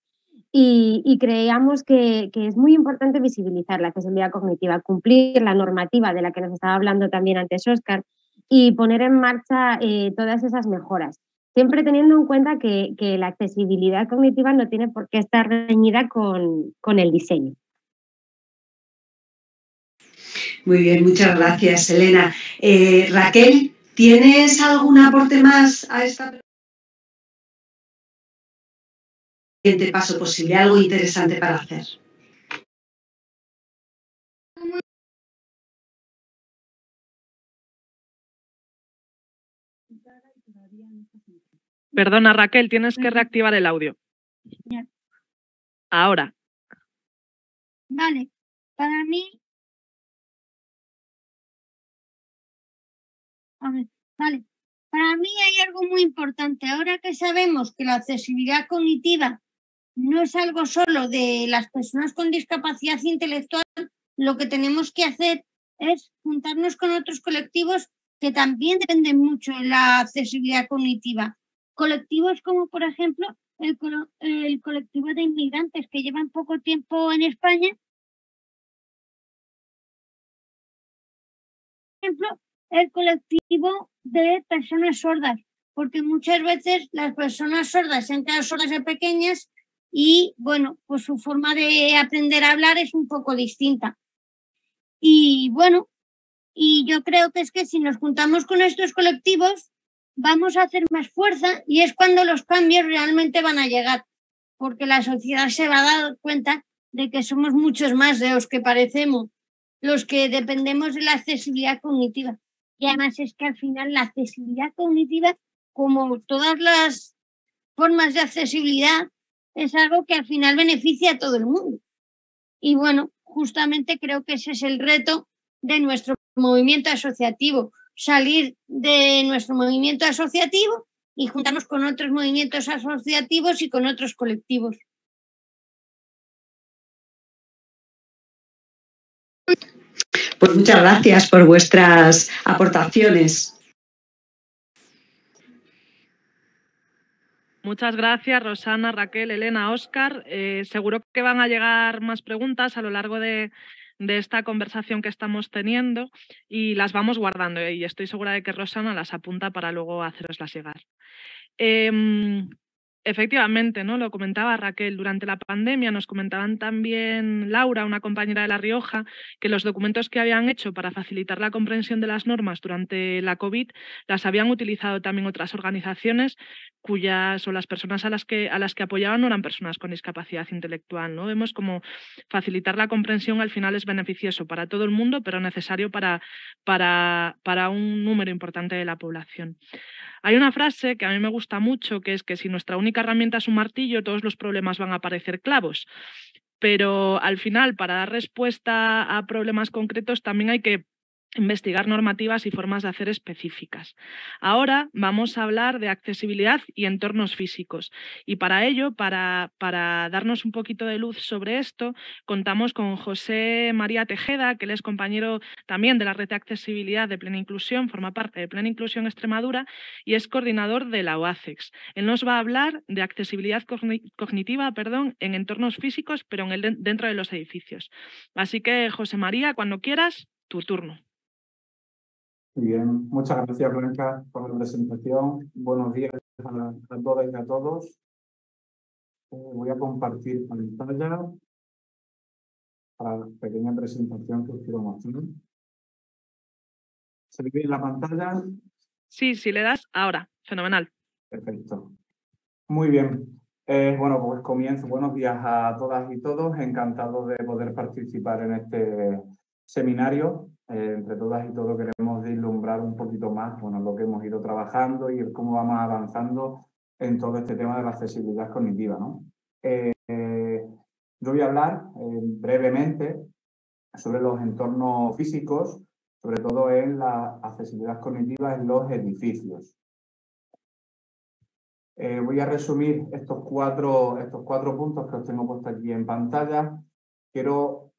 Y creíamos que es muy importante visibilizar la accesibilidad cognitiva, cumplir la normativa de la que nos estaba hablando también antes Óscar y poner en marcha todas esas mejoras, siempre teniendo en cuenta que la accesibilidad cognitiva no tiene por qué estar reñida con el diseño. Muy bien, muchas gracias, Elena. Raquel, ¿tienes algún aporte más a esta pregunta? Paso posible, algo interesante para hacer. Perdona, Raquel, tienes que reactivar el audio. Ahora. Vale, para mí... A ver, vale. Para mí hay algo muy importante. Ahora que sabemos que la accesibilidad cognitiva no es algo solo de las personas con discapacidad intelectual, lo que tenemos que hacer es juntarnos con otros colectivos que también dependen mucho de la accesibilidad cognitiva. Colectivos como, por ejemplo, el colectivo de inmigrantes que llevan poco tiempo en España. Por ejemplo, el colectivo de personas sordas, porque muchas veces las personas sordas se han quedado sordas de pequeñas. Y bueno, pues su forma de aprender a hablar es un poco distinta. Y bueno, y yo creo que es que si nos juntamos con estos colectivos vamos a hacer más fuerza y es cuando los cambios realmente van a llegar, porque la sociedad se va a dar cuenta de que somos muchos más de los que parecemos, los que dependemos de la accesibilidad cognitiva. Y además es que al final la accesibilidad cognitiva, como todas las formas de accesibilidad, es algo que al final beneficia a todo el mundo. Y bueno, justamente creo que ese es el reto de nuestro movimiento asociativo, salir de nuestro movimiento asociativo y juntarnos con otros movimientos asociativos y con otros colectivos. Pues muchas gracias por vuestras aportaciones. Muchas gracias, Rosana, Raquel, Elena, Óscar. Seguro que van a llegar más preguntas a lo largo de esta conversación que estamos teniendo y las vamos guardando y estoy segura de que Rosana las apunta para luego haceroslas llegar. Efectivamente, ¿no? Lo comentaba Raquel, durante la pandemia nos comentaban también Laura, una compañera de La Rioja, que los documentos que habían hecho para facilitar la comprensión de las normas durante la COVID las habían utilizado también otras organizaciones cuyas o las personas a las que apoyaban no eran personas con discapacidad intelectual, ¿no? Vemos como facilitar la comprensión al final es beneficioso para todo el mundo, pero necesario para un número importante de la población. Hay una frase que a mí me gusta mucho, que es que si nuestra única herramienta es un martillo, todos los problemas van a parecer clavos. Pero al final, para dar respuesta a problemas concretos, también hay que investigar normativas y formas de hacer específicas. Ahora vamos a hablar de accesibilidad y entornos físicos. Y para ello, para darnos un poquito de luz sobre esto, contamos con José María Tejeda, que él es compañero también de la Red de Accesibilidad de Plena Inclusión, forma parte de Plena Inclusión Extremadura y es coordinador de la OACEX. Él nos va a hablar de accesibilidad cognitiva, en entornos físicos, pero dentro de los edificios. Así que, José María, cuando quieras, tu turno. Bien, muchas gracias Blanca por la presentación. Buenos días a todas y a todos. Voy a compartir pantalla para la pequeña presentación que os quiero mostrar. ¿Se ve bien la pantalla? Sí, si le das ahora. Fenomenal. Perfecto. Muy bien. Bueno, pues comienzo. Buenos días a todas y todos. Encantado de poder participar en este seminario. Entre todas y todos queremos deslumbrar un poquito más, bueno, lo que hemos ido trabajando y el cómo vamos avanzando en todo este tema de la accesibilidad cognitiva, ¿no? Yo voy a hablar brevemente sobre los entornos físicos, sobre todo en la accesibilidad cognitiva en los edificios. Voy a resumir estos cuatro puntos que os tengo puesto aquí en pantalla. Quiero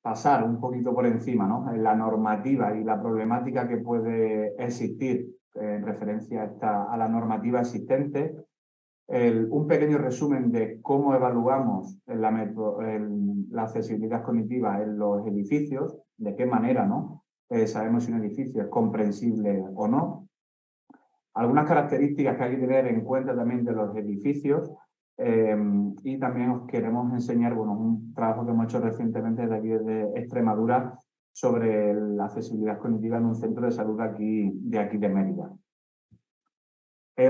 pasar un poquito por encima, ¿no?, en la normativa y la problemática que puede existir en referencia a la normativa existente. Un pequeño resumen de cómo evaluamos la accesibilidad cognitiva en los edificios, de qué manera, ¿no?, sabemos si un edificio es comprensible o no. Algunas características que hay que tener en cuenta también de los edificios, y también os queremos enseñar, bueno, un trabajo que hemos hecho recientemente desde aquí desde Extremadura sobre la accesibilidad cognitiva en un centro de salud de Mérida.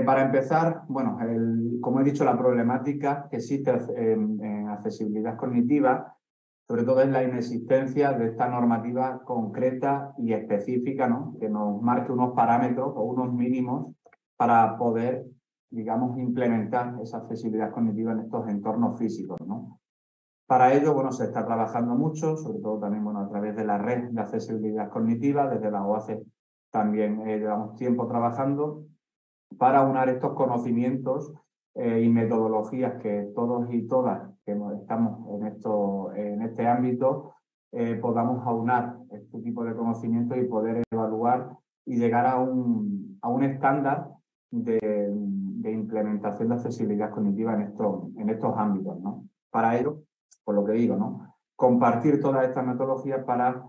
Para empezar, bueno, como he dicho, la problemática que existe en accesibilidad cognitiva, sobre todo es la inexistencia de esta normativa concreta y específica, ¿no?, que nos marque unos parámetros o unos mínimos para poder, digamos, implementar esa accesibilidad cognitiva en estos entornos físicos, ¿no? Para ello, bueno, se está trabajando mucho, sobre todo también, bueno, a través de la red de accesibilidad cognitiva. Desde la OACE también llevamos tiempo trabajando para unar estos conocimientos y metodologías que todos y todas que estamos en este ámbito podamos aunar este tipo de conocimientos y poder evaluar y llegar a un estándar de implementación de accesibilidad cognitiva en estos ámbitos, ¿no? Para ello, por lo que digo, ¿no?, compartir todas estas metodologías para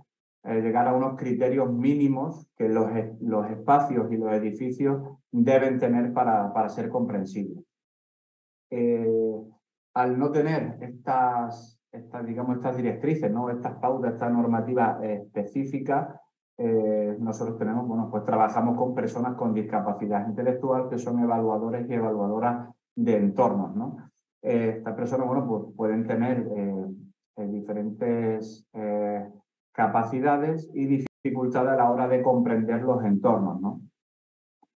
llegar a unos criterios mínimos que los espacios y los edificios deben tener para ser comprensibles. Al no tener estas directrices, ¿no?, estas pautas, esta normativa específica, nosotros tenemos, bueno, pues trabajamos con personas con discapacidad intelectual que son evaluadores y evaluadoras de entornos, ¿no? Estas personas, bueno, pues pueden tener diferentes capacidades y dificultades a la hora de comprender los entornos, ¿no?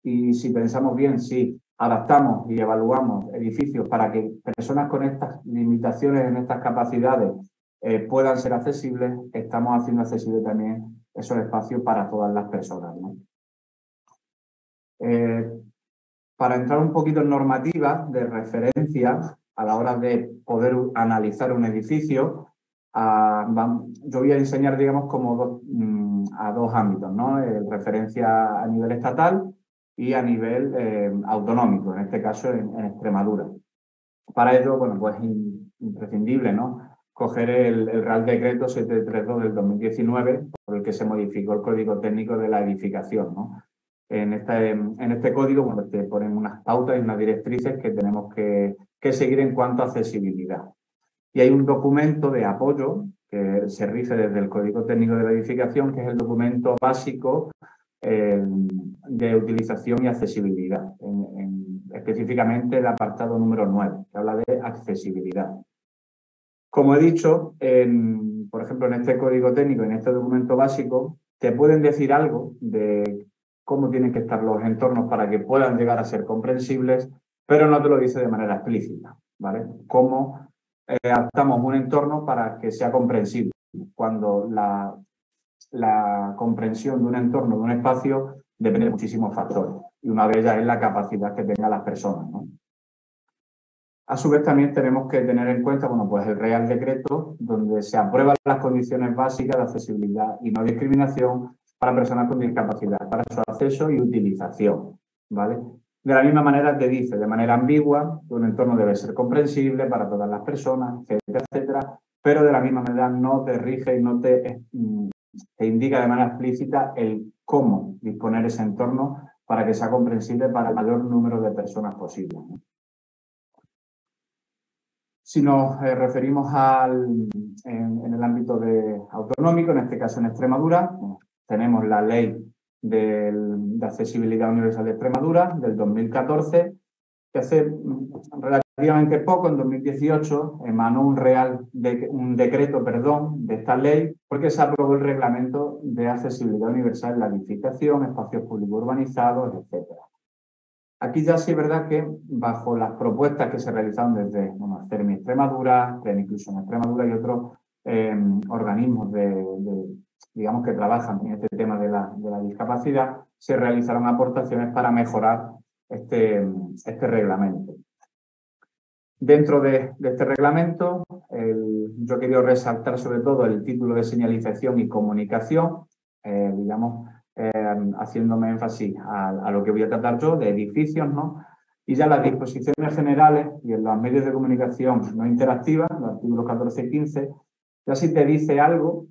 Y si pensamos bien, sí, adaptamos y evaluamos edificios para que personas con estas limitaciones en estas capacidades puedan ser accesibles, estamos haciendo accesibles también esos espacios para todas las personas, ¿no? Para entrar un poquito en normativas de referencia a la hora de poder analizar un edificio, yo voy a enseñar, digamos, como a dos ámbitos, ¿no? Referencia a nivel estatal y a nivel autonómico, en este caso en Extremadura. Para ello, bueno, pues imprescindible, ¿no?, coger el Real Decreto 732 del 2019, por el que se modificó el Código Técnico de la Edificación, ¿no? En este código, bueno, te ponen unas pautas y unas directrices que tenemos que seguir en cuanto a accesibilidad. Y hay un documento de apoyo que se rige desde el Código Técnico de la Edificación, que es el documento básico de utilización y accesibilidad, específicamente el apartado número 9, que habla de accesibilidad. Como he dicho, por ejemplo, en este código técnico, en este documento básico, te pueden decir algo de cómo tienen que estar los entornos para que puedan llegar a ser comprensibles, pero no te lo dice de manera explícita, ¿vale? Cómo adaptamos un entorno para que sea comprensible, cuando la comprensión de un entorno, de un espacio, depende de muchísimos factores, y una de ellas es la capacidad que tengan las personas, ¿no? A su vez, también tenemos que tener en cuenta, bueno, pues el Real Decreto, donde se aprueban las condiciones básicas de accesibilidad y no discriminación para personas con discapacidad, para su acceso y utilización, ¿vale? De la misma manera te dice, de manera ambigua, que un entorno debe ser comprensible para todas las personas, etcétera, etcétera, pero de la misma manera no te rige y no te indica de manera explícita el cómo disponer ese entorno para que sea comprensible para el mayor número de personas posible, ¿no? Si nos referimos en el ámbito autonómico, en este caso en Extremadura, tenemos la Ley de Accesibilidad Universal de Extremadura del 2014, que hace relativamente poco, en 2018, emanó un decreto, de esta ley, porque se aprobó el Reglamento de Accesibilidad Universal en la Edificación, Espacios Públicos Urbanizados, etc. Aquí ya sí es verdad que, bajo las propuestas que se realizaron desde CERMI Extremadura, Plena Inclusión Extremadura y otros organismos digamos que trabajan en este tema de la discapacidad, se realizaron aportaciones para mejorar este reglamento. Dentro de este reglamento, yo quería resaltar sobre todo el título de señalización y comunicación, haciéndome énfasis a lo que voy a tratar yo, de edificios, ¿no? Y ya las disposiciones generales y en los medios de comunicación no interactivas, los artículos 14 y 15, ya sí te dice algo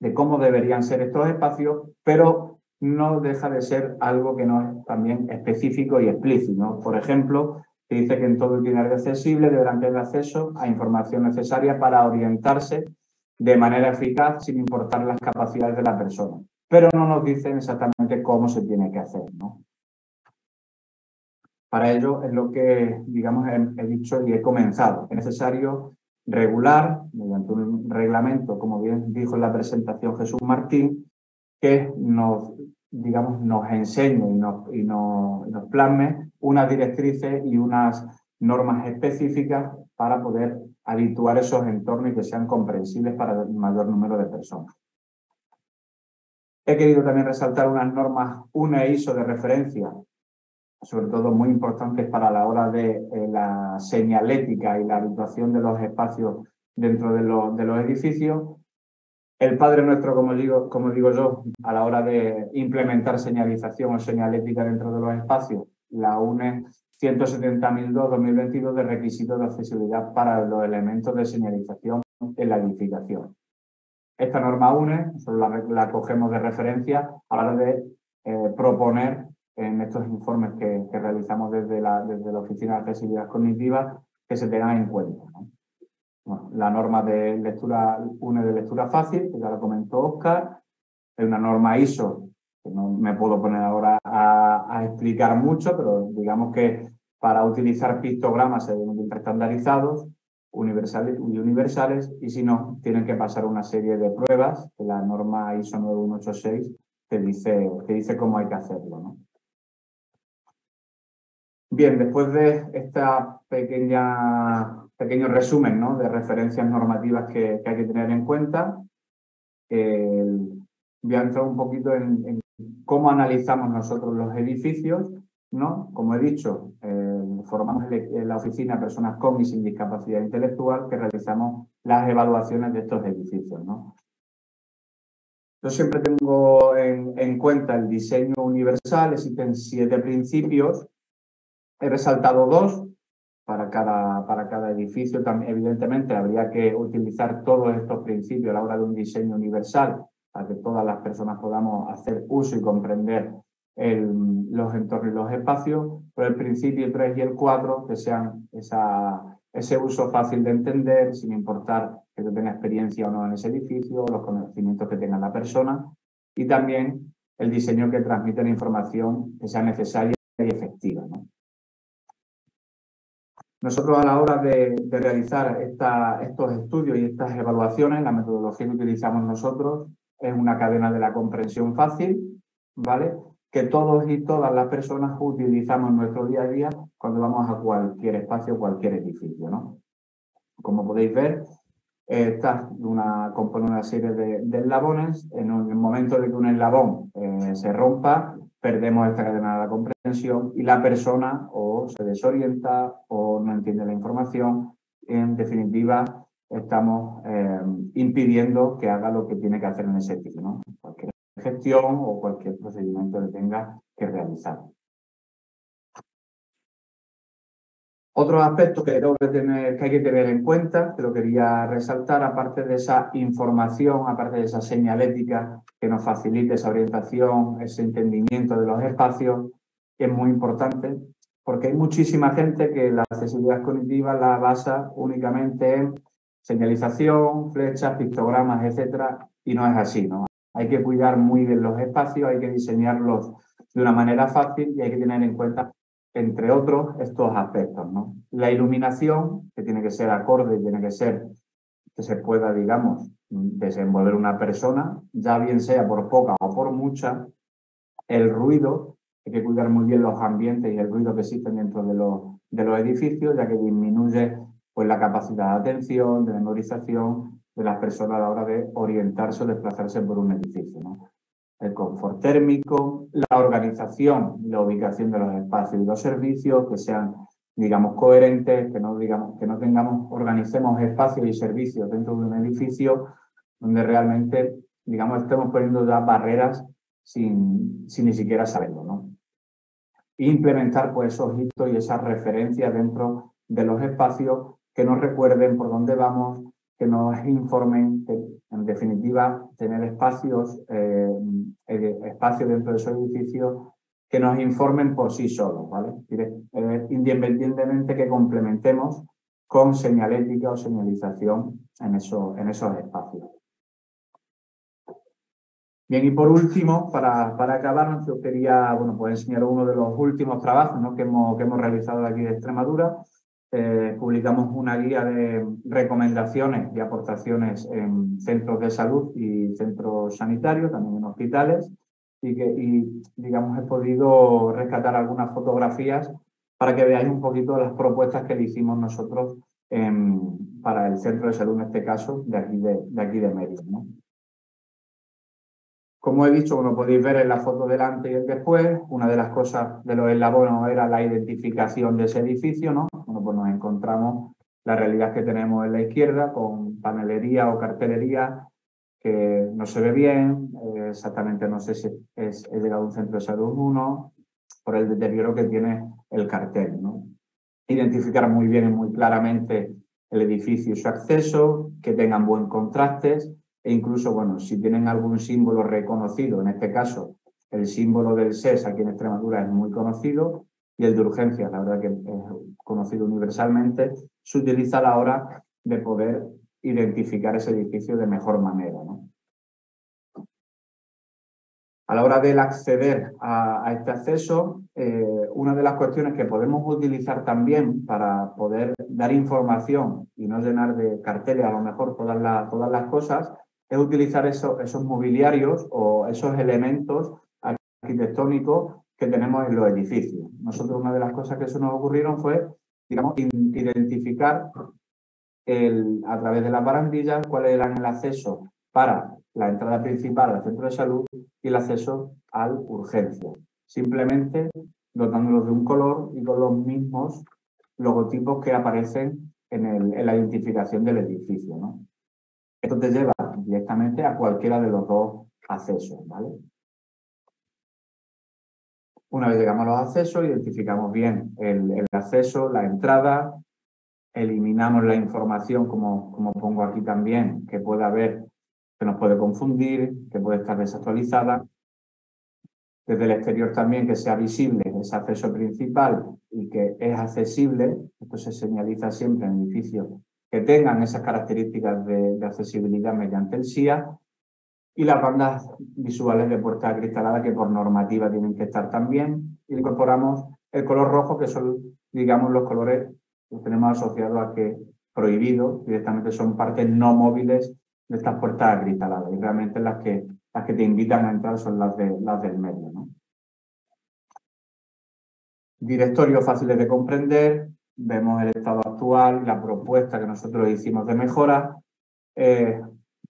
de cómo deberían ser estos espacios, pero no deja de ser algo que no es también específico y explícito, ¿no? Por ejemplo, se dice que en todo itinerario accesible deberán tener acceso a información necesaria para orientarse de manera eficaz sin importar las capacidades de la persona, pero no nos dicen exactamente cómo se tiene que hacer, ¿no? Para ello es lo que, digamos, he dicho y he comenzado. Es necesario regular, mediante un reglamento, como bien dijo en la presentación Jesús Martín, que nos enseñe y nos plasme unas directrices y unas normas específicas para poder habituar esos entornos y que sean comprensibles para el mayor número de personas. He querido también resaltar unas normas UNE ISO de referencia, sobre todo muy importantes para la hora de la señalética y la habituación de los espacios dentro de los edificios. El Padre Nuestro, como digo yo, a la hora de implementar señalización o señalética dentro de los espacios, la UNE 170.002-2022 de requisitos de accesibilidad para los elementos de señalización en la edificación. Esta norma UNE la cogemos de referencia a la hora de proponer en estos informes que realizamos desde la Oficina de Accesibilidad Cognitiva que se tengan en cuenta, ¿no? Bueno, la norma de lectura UNE de lectura fácil, que ya lo comentó Óscar, es una norma ISO, que no me puedo poner ahora a explicar mucho, pero digamos que para utilizar pictogramas se deben de estandarizados universales, y si no, tienen que pasar una serie de pruebas, que la norma ISO 9186 te dice cómo hay que hacerlo, ¿no? Bien, después de esta pequeño resumen, ¿no?, de referencias normativas que hay que tener en cuenta. Voy a entrar un poquito en cómo analizamos nosotros los edificios, ¿no? Como he dicho, formamos la Oficina de Personas con y sin Discapacidad Intelectual, que realizamos las evaluaciones de estos edificios, ¿no? Yo siempre tengo en cuenta el diseño universal. Existen 7 principios, he resaltado 2, para cada edificio. También, evidentemente, habría que utilizar todos estos principios a la hora de un diseño universal para que todas las personas podamos hacer uso y comprender los entornos y los espacios, pero el principio 3 y el 4 que sean ese uso fácil de entender, sin importar que yo tenga experiencia o no en ese edificio, los conocimientos que tenga la persona, y también el diseño que transmite la información que sea necesaria y efectiva, ¿no? Nosotros a la hora de realizar estos estudios y estas evaluaciones, la metodología que utilizamos nosotros es una cadena de la comprensión fácil, ¿vale?, que todos y todas las personas utilizamos en nuestro día a día cuando vamos a cualquier espacio, cualquier edificio, ¿no? Como podéis ver, compone una serie de eslabones. En el momento de que un eslabón se rompa, perdemos esta cadena de la comprensión y la persona o se desorienta o no entiende la información. En definitiva, estamos impidiendo que haga lo que tiene que hacer en ese tipo, ¿no?, cualquier gestión o cualquier procedimiento que tenga que realizar. Otros aspectos que hay que tener en cuenta, que lo quería resaltar, aparte de esa información, aparte de esa señalética que nos facilite esa orientación, ese entendimiento de los espacios, es muy importante, porque hay muchísima gente que la accesibilidad cognitiva la basa únicamente en señalización, flechas, pictogramas, etcétera, y no es así, ¿no? Hay que cuidar muy bien los espacios, hay que diseñarlos de una manera fácil y hay que tener en cuenta entre otros, estos aspectos, ¿no? La iluminación, que tiene que ser acorde, tiene que ser que se pueda, digamos, desenvolver una persona, ya bien sea por poca o por mucha. El ruido, hay que cuidar muy bien los ambientes y el ruido que existen dentro de los edificios, ya que disminuye pues, la capacidad de atención, de memorización de las personas a la hora de orientarse o desplazarse por un edificio, ¿no? El confort térmico, la organización y la ubicación de los espacios y los servicios que sean, digamos, coherentes, que no organicemos espacios y servicios dentro de un edificio donde realmente, digamos, estemos poniendo ya barreras sin ni siquiera saberlo, ¿no? Implementar, pues, esos hitos y esas referencias dentro de los espacios que nos recuerden por dónde vamos, que nos informen, que, en definitiva, tener espacios dentro de esos edificios que nos informen por sí solos, ¿vale? Independientemente que complementemos con señalética o señalización en esos espacios. Bien, y por último, para acabar, yo quería pues enseñar uno de los últimos trabajos, ¿no?, que hemos realizado aquí de Extremadura. Publicamos una guía de recomendaciones y aportaciones en centros de salud y centros sanitarios, también en hospitales, y digamos, he podido rescatar algunas fotografías para que veáis un poquito las propuestas que le hicimos nosotros para el centro de salud, en este caso, de aquí de Mérida, ¿no? Como he dicho, podéis ver en la foto delante y el después, una de las cosas de los eslabones era la identificación de ese edificio, ¿no? Pues nos encontramos la realidad que tenemos en la izquierda con panelería o cartelería que no se ve bien, exactamente no sé si he llegado a un centro de salud 1 por el deterioro que tiene el cartel, ¿no? Identificar muy bien y muy claramente el edificio y su acceso, que tengan buen contrastes e incluso, bueno, si tienen algún símbolo reconocido, en este caso el símbolo del SES aquí en Extremadura es muy conocido, y el de urgencias, la verdad que es conocido universalmente, se utiliza a la hora de poder identificar ese edificio de mejor manera, ¿no? A la hora del acceder a este acceso, una de las cuestiones que podemos utilizar también para poder dar información y no llenar de carteles a lo mejor todas las cosas, es utilizar esos mobiliarios o esos elementos arquitectónicos que tenemos en los edificios. Nosotros una de las cosas que se nos ocurrieron fue, digamos, identificar a través de las barandillas cuáles eran el acceso para la entrada principal al centro de salud y el acceso al urgencia. Simplemente dotándolos de un color y con los mismos logotipos que aparecen en la identificación del edificio, ¿no? Esto te lleva directamente a cualquiera de los dos accesos, ¿vale? Una vez llegamos a los accesos, identificamos bien el acceso, la entrada, eliminamos la información, como pongo aquí también, que pueda haber, que nos puede confundir, que puede estar desactualizada. Desde el exterior también que sea visible ese acceso principal y que es accesible, esto se señaliza siempre en edificios que tengan esas características de accesibilidad mediante el SIA. Y las bandas visuales de puerta acristalada que por normativa tienen que estar también. Incorporamos el color rojo, que son, digamos, los colores que tenemos asociados a que prohibidos, directamente son partes no móviles de estas puertas acristaladas. Y realmente las que te invitan a entrar son las del medio, ¿no? Directorios fáciles de comprender, vemos el estado actual, la propuesta que nosotros hicimos de mejora,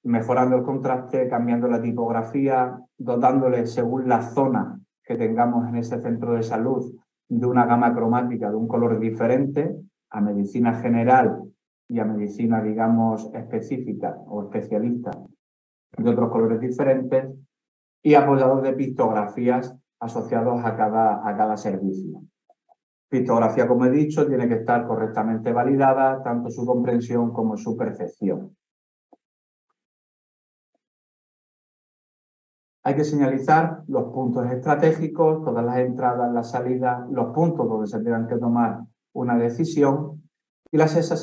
mejorando el contraste, cambiando la tipografía, dotándole según la zona que tengamos en ese centro de salud de una gama cromática, de un color diferente a medicina general y a medicina, digamos, específica o especialista, de otros colores diferentes y apoyados de pictografías asociados a cada servicio. Pictografía, como he dicho, tiene que estar correctamente validada, tanto su comprensión como su percepción. Hay que señalizar los puntos estratégicos, todas las entradas, las salidas, los puntos donde se tengan que tomar una decisión y esa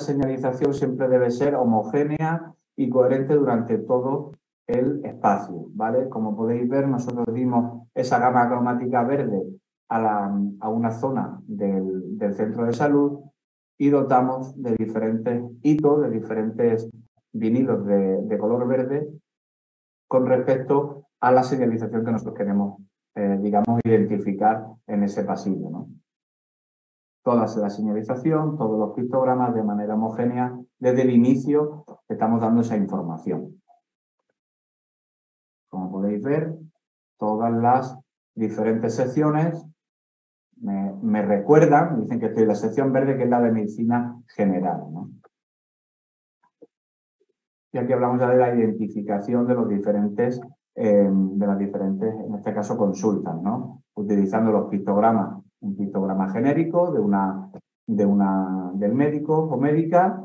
señalización siempre debe ser homogénea y coherente durante todo el espacio, ¿vale? Como podéis ver, nosotros dimos esa gama cromática verde a una zona del centro de salud y dotamos de diferentes hitos, de diferentes vinilos de color verde con respecto a la señalización que nosotros queremos, digamos, identificar en ese pasillo, ¿no? Toda la señalización, todos los pictogramas de manera homogénea, desde el inicio estamos dando esa información. Como podéis ver, todas las diferentes secciones me recuerdan, me dicen que estoy en la sección verde, que es la de medicina general, ¿no? Y aquí hablamos ya de la identificación de los diferentes, en este caso, consultas, ¿no? Utilizando los pictogramas, un pictograma genérico del médico o médica,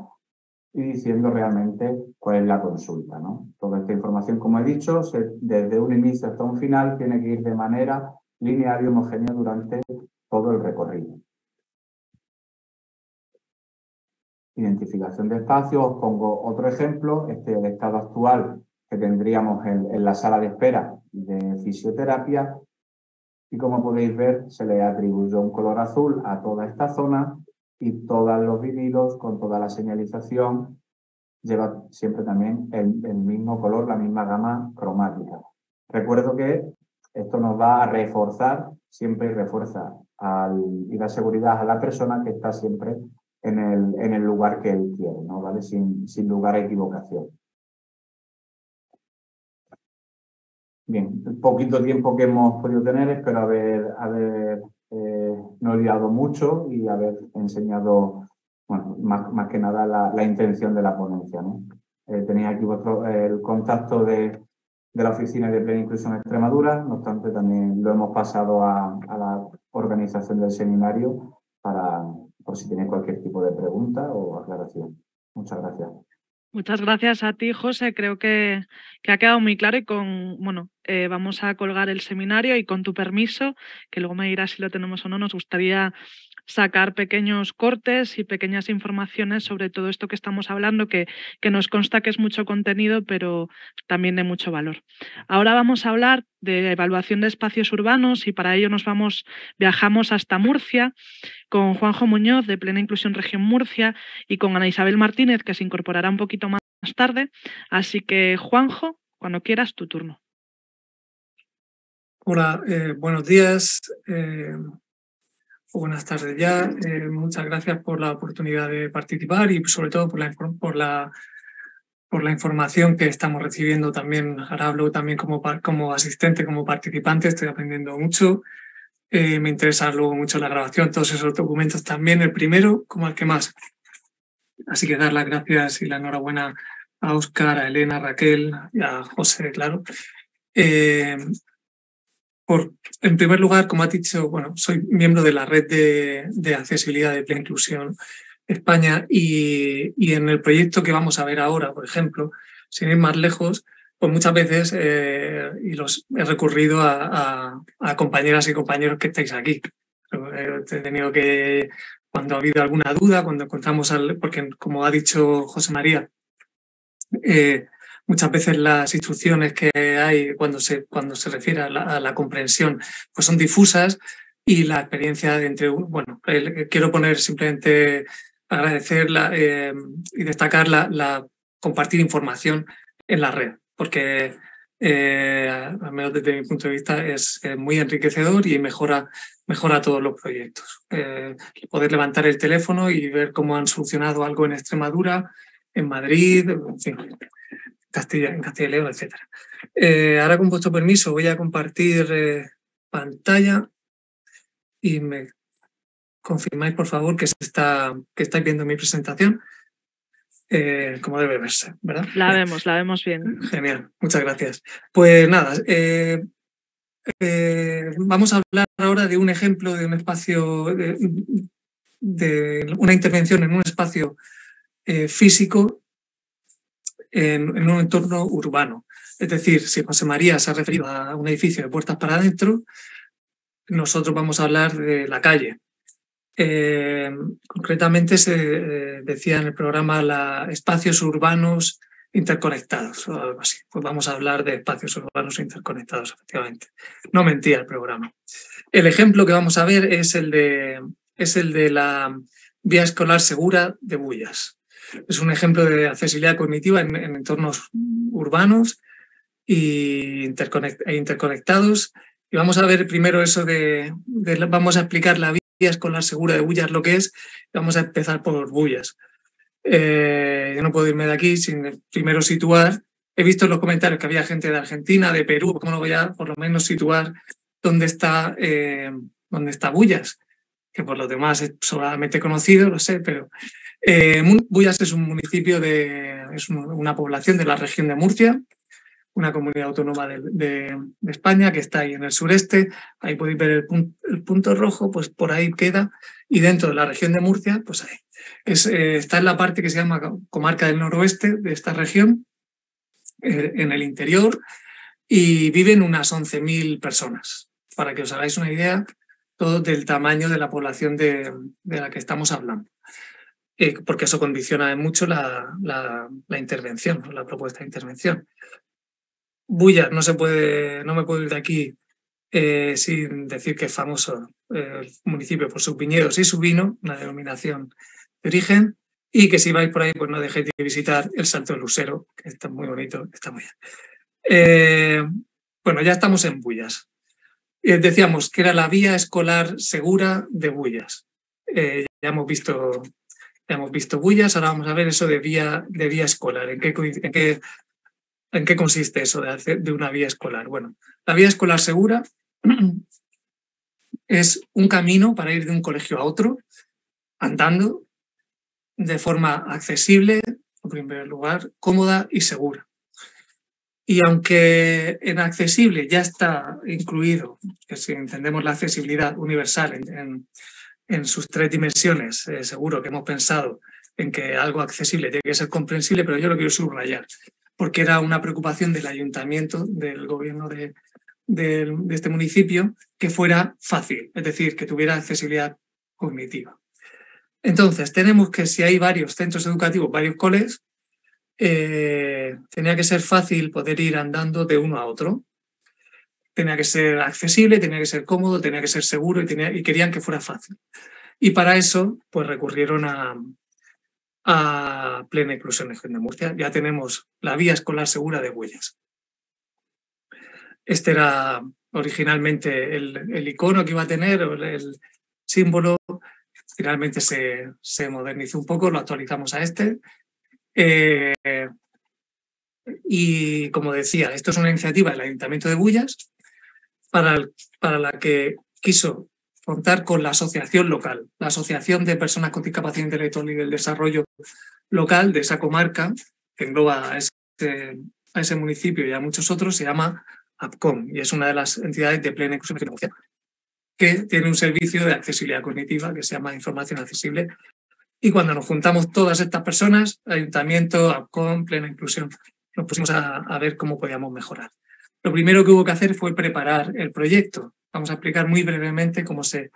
y diciendo realmente cuál es la consulta, ¿no? Toda esta información, como he dicho, desde un inicio hasta un final, tiene que ir de manera lineal y homogénea durante todo el recorrido. Identificación de espacios, os pongo otro ejemplo, el estado actual que tendríamos en la sala de espera de fisioterapia, y como podéis ver, se le atribuyó un color azul a toda esta zona, y todos los vinilos con toda la señalización lleva siempre también el mismo color, la misma gama cromática. Recuerdo que esto nos va a reforzar, siempre refuerza y da seguridad a la persona que está siempre en el lugar que él quiere, ¿no? ¿Vale? Sin lugar a equivocación. Bien, el poquito tiempo que hemos podido tener, espero no he liado mucho y haber enseñado, bueno, más que nada la intención de la ponencia, ¿no? Tenéis aquí el contacto de la Oficina de Plena Inclusión Extremadura, no obstante también lo hemos pasado a la organización del seminario por si tenéis cualquier tipo de pregunta o aclaración. Muchas gracias. Muchas gracias a ti, José. Creo que ha quedado muy claro y vamos a colgar el seminario y con tu permiso, que luego me dirás si lo tenemos o no, nos gustaría sacar pequeños cortes y pequeñas informaciones sobre todo esto que estamos hablando, que nos consta que es mucho contenido, pero también de mucho valor. Ahora vamos a hablar de evaluación de espacios urbanos y para ello viajamos hasta Murcia con Juanjo Muñoz de Plena Inclusión Región Murcia y con Ana Isabel Martínez, que se incorporará un poquito más tarde. Así que, Juanjo, cuando quieras, tu turno. Hola, buenos días, buenas tardes ya. Muchas gracias por la oportunidad de participar y sobre todo por la información que estamos recibiendo también. Ahora hablo también como asistente, como participante, estoy aprendiendo mucho. Me interesa luego mucho la grabación, todos esos documentos también, el primero como el que más. Así que dar las gracias y la enhorabuena a Óscar, a Elena, a Raquel y a José, claro. En primer lugar, como ha dicho, soy miembro de la red de accesibilidad de Plena Inclusión España y en el proyecto que vamos a ver ahora, por ejemplo, sin ir más lejos, pues muchas veces he recurrido a compañeras y compañeros que estáis aquí. He tenido que, cuando ha habido alguna duda, cuando encontramos, porque como ha dicho José María, muchas veces las instrucciones que hay cuando se refiere a la comprensión pues son difusas y la experiencia quiero poner simplemente agradecer y destacar compartir información en la red, porque al menos desde mi punto de vista es muy enriquecedor y mejora todos los proyectos. Poder levantar el teléfono y ver cómo han solucionado algo en Extremadura, en Madrid, en fin, en Castilla y León, etc. Ahora, con vuestro permiso, voy a compartir pantalla y me confirmáis, por favor, que estáis viendo mi presentación, como debe verse, ¿verdad? La vemos bien. Genial, muchas gracias. Pues nada, vamos a hablar ahora de un ejemplo de un espacio, de una intervención en un espacio físico, en un entorno urbano. Es decir, si José María se ha referido a un edificio de puertas para adentro, nosotros vamos a hablar de la calle. Concretamente se decía en el programa espacios urbanos interconectados o algo así. Pues vamos a hablar de espacios urbanos interconectados, efectivamente. No mentía el programa. El ejemplo que vamos a ver es el de la vía escolar segura de Bullas. Es un ejemplo de accesibilidad cognitiva en entornos urbanos e interconectados. Y vamos a ver primero eso de vamos a explicar la vía escolar segura de Bullas, lo que es. Vamos a empezar por Bullas. Yo no puedo irme de aquí sin primero situar. He visto en los comentarios que había gente de Argentina, de Perú, ¿cómo no voy a por lo menos situar dónde está Bullas? Que por lo demás es sobradamente conocido, lo sé, pero Bullas es una población de la región de Murcia, una comunidad autónoma de España que está ahí en el sureste. Ahí podéis ver el punto rojo, pues por ahí queda, y dentro de la región de Murcia, pues ahí. Está en la parte que se llama Comarca del Noroeste de esta región, en el interior, y viven unas 11.000 personas. Para que os hagáis una idea, todo del tamaño de la población de la que estamos hablando, porque eso condiciona mucho la intervención, ¿no? La propuesta de intervención. Bullas, no me puedo ir de aquí sin decir que es famoso el municipio por sus viñedos y su vino, una denominación de origen, y que si vais por ahí, pues no dejéis de visitar el Salto del Lucero, que está muy bonito, está muy bien. Bueno, ya estamos en Bullas. Decíamos que era la vía escolar segura de Bullas. Ya hemos visto Bullas, ahora vamos a ver eso de vía escolar, ¿En qué consiste eso de una vía escolar? Bueno, la vía escolar segura es un camino para ir de un colegio a otro, andando, de forma accesible, en primer lugar, cómoda y segura. Y aunque en accesible ya está incluido, que si entendemos la accesibilidad universal en sus tres dimensiones, seguro que hemos pensado en que algo accesible tiene que ser comprensible, pero yo lo quiero subrayar, porque era una preocupación del ayuntamiento, del gobierno de este municipio, que fuera fácil, es decir, que tuviera accesibilidad cognitiva. Entonces, tenemos que si hay varios centros educativos, varios coles, tenía que ser fácil poder ir andando de uno a otro. Tenía que ser accesible, tenía que ser cómodo, tenía que ser seguro y querían que fuera fácil. Y para eso, pues recurrieron a Plena Inclusión de Murcia. Ya tenemos la vía escolar segura de Bullas. Este era originalmente el icono que iba a tener, el símbolo. Finalmente se modernizó un poco, lo actualizamos a este. Y como decía, esto es una iniciativa del Ayuntamiento de Bullas para la que quiso contar con la asociación local, la Asociación de Personas con Discapacidad Intelectual y del Desarrollo Local de esa comarca, que engloba a ese municipio y a muchos otros, se llama APCOM y es una de las entidades de Plena Inclusión España, que tiene un servicio de accesibilidad cognitiva que se llama Información Accesible. Y cuando nos juntamos todas estas personas, Ayuntamiento, APCOM, Plena Inclusión, nos pusimos a ver cómo podíamos mejorar. Lo primero que hubo que hacer fue preparar el proyecto. Vamos a explicar muy brevemente cómo se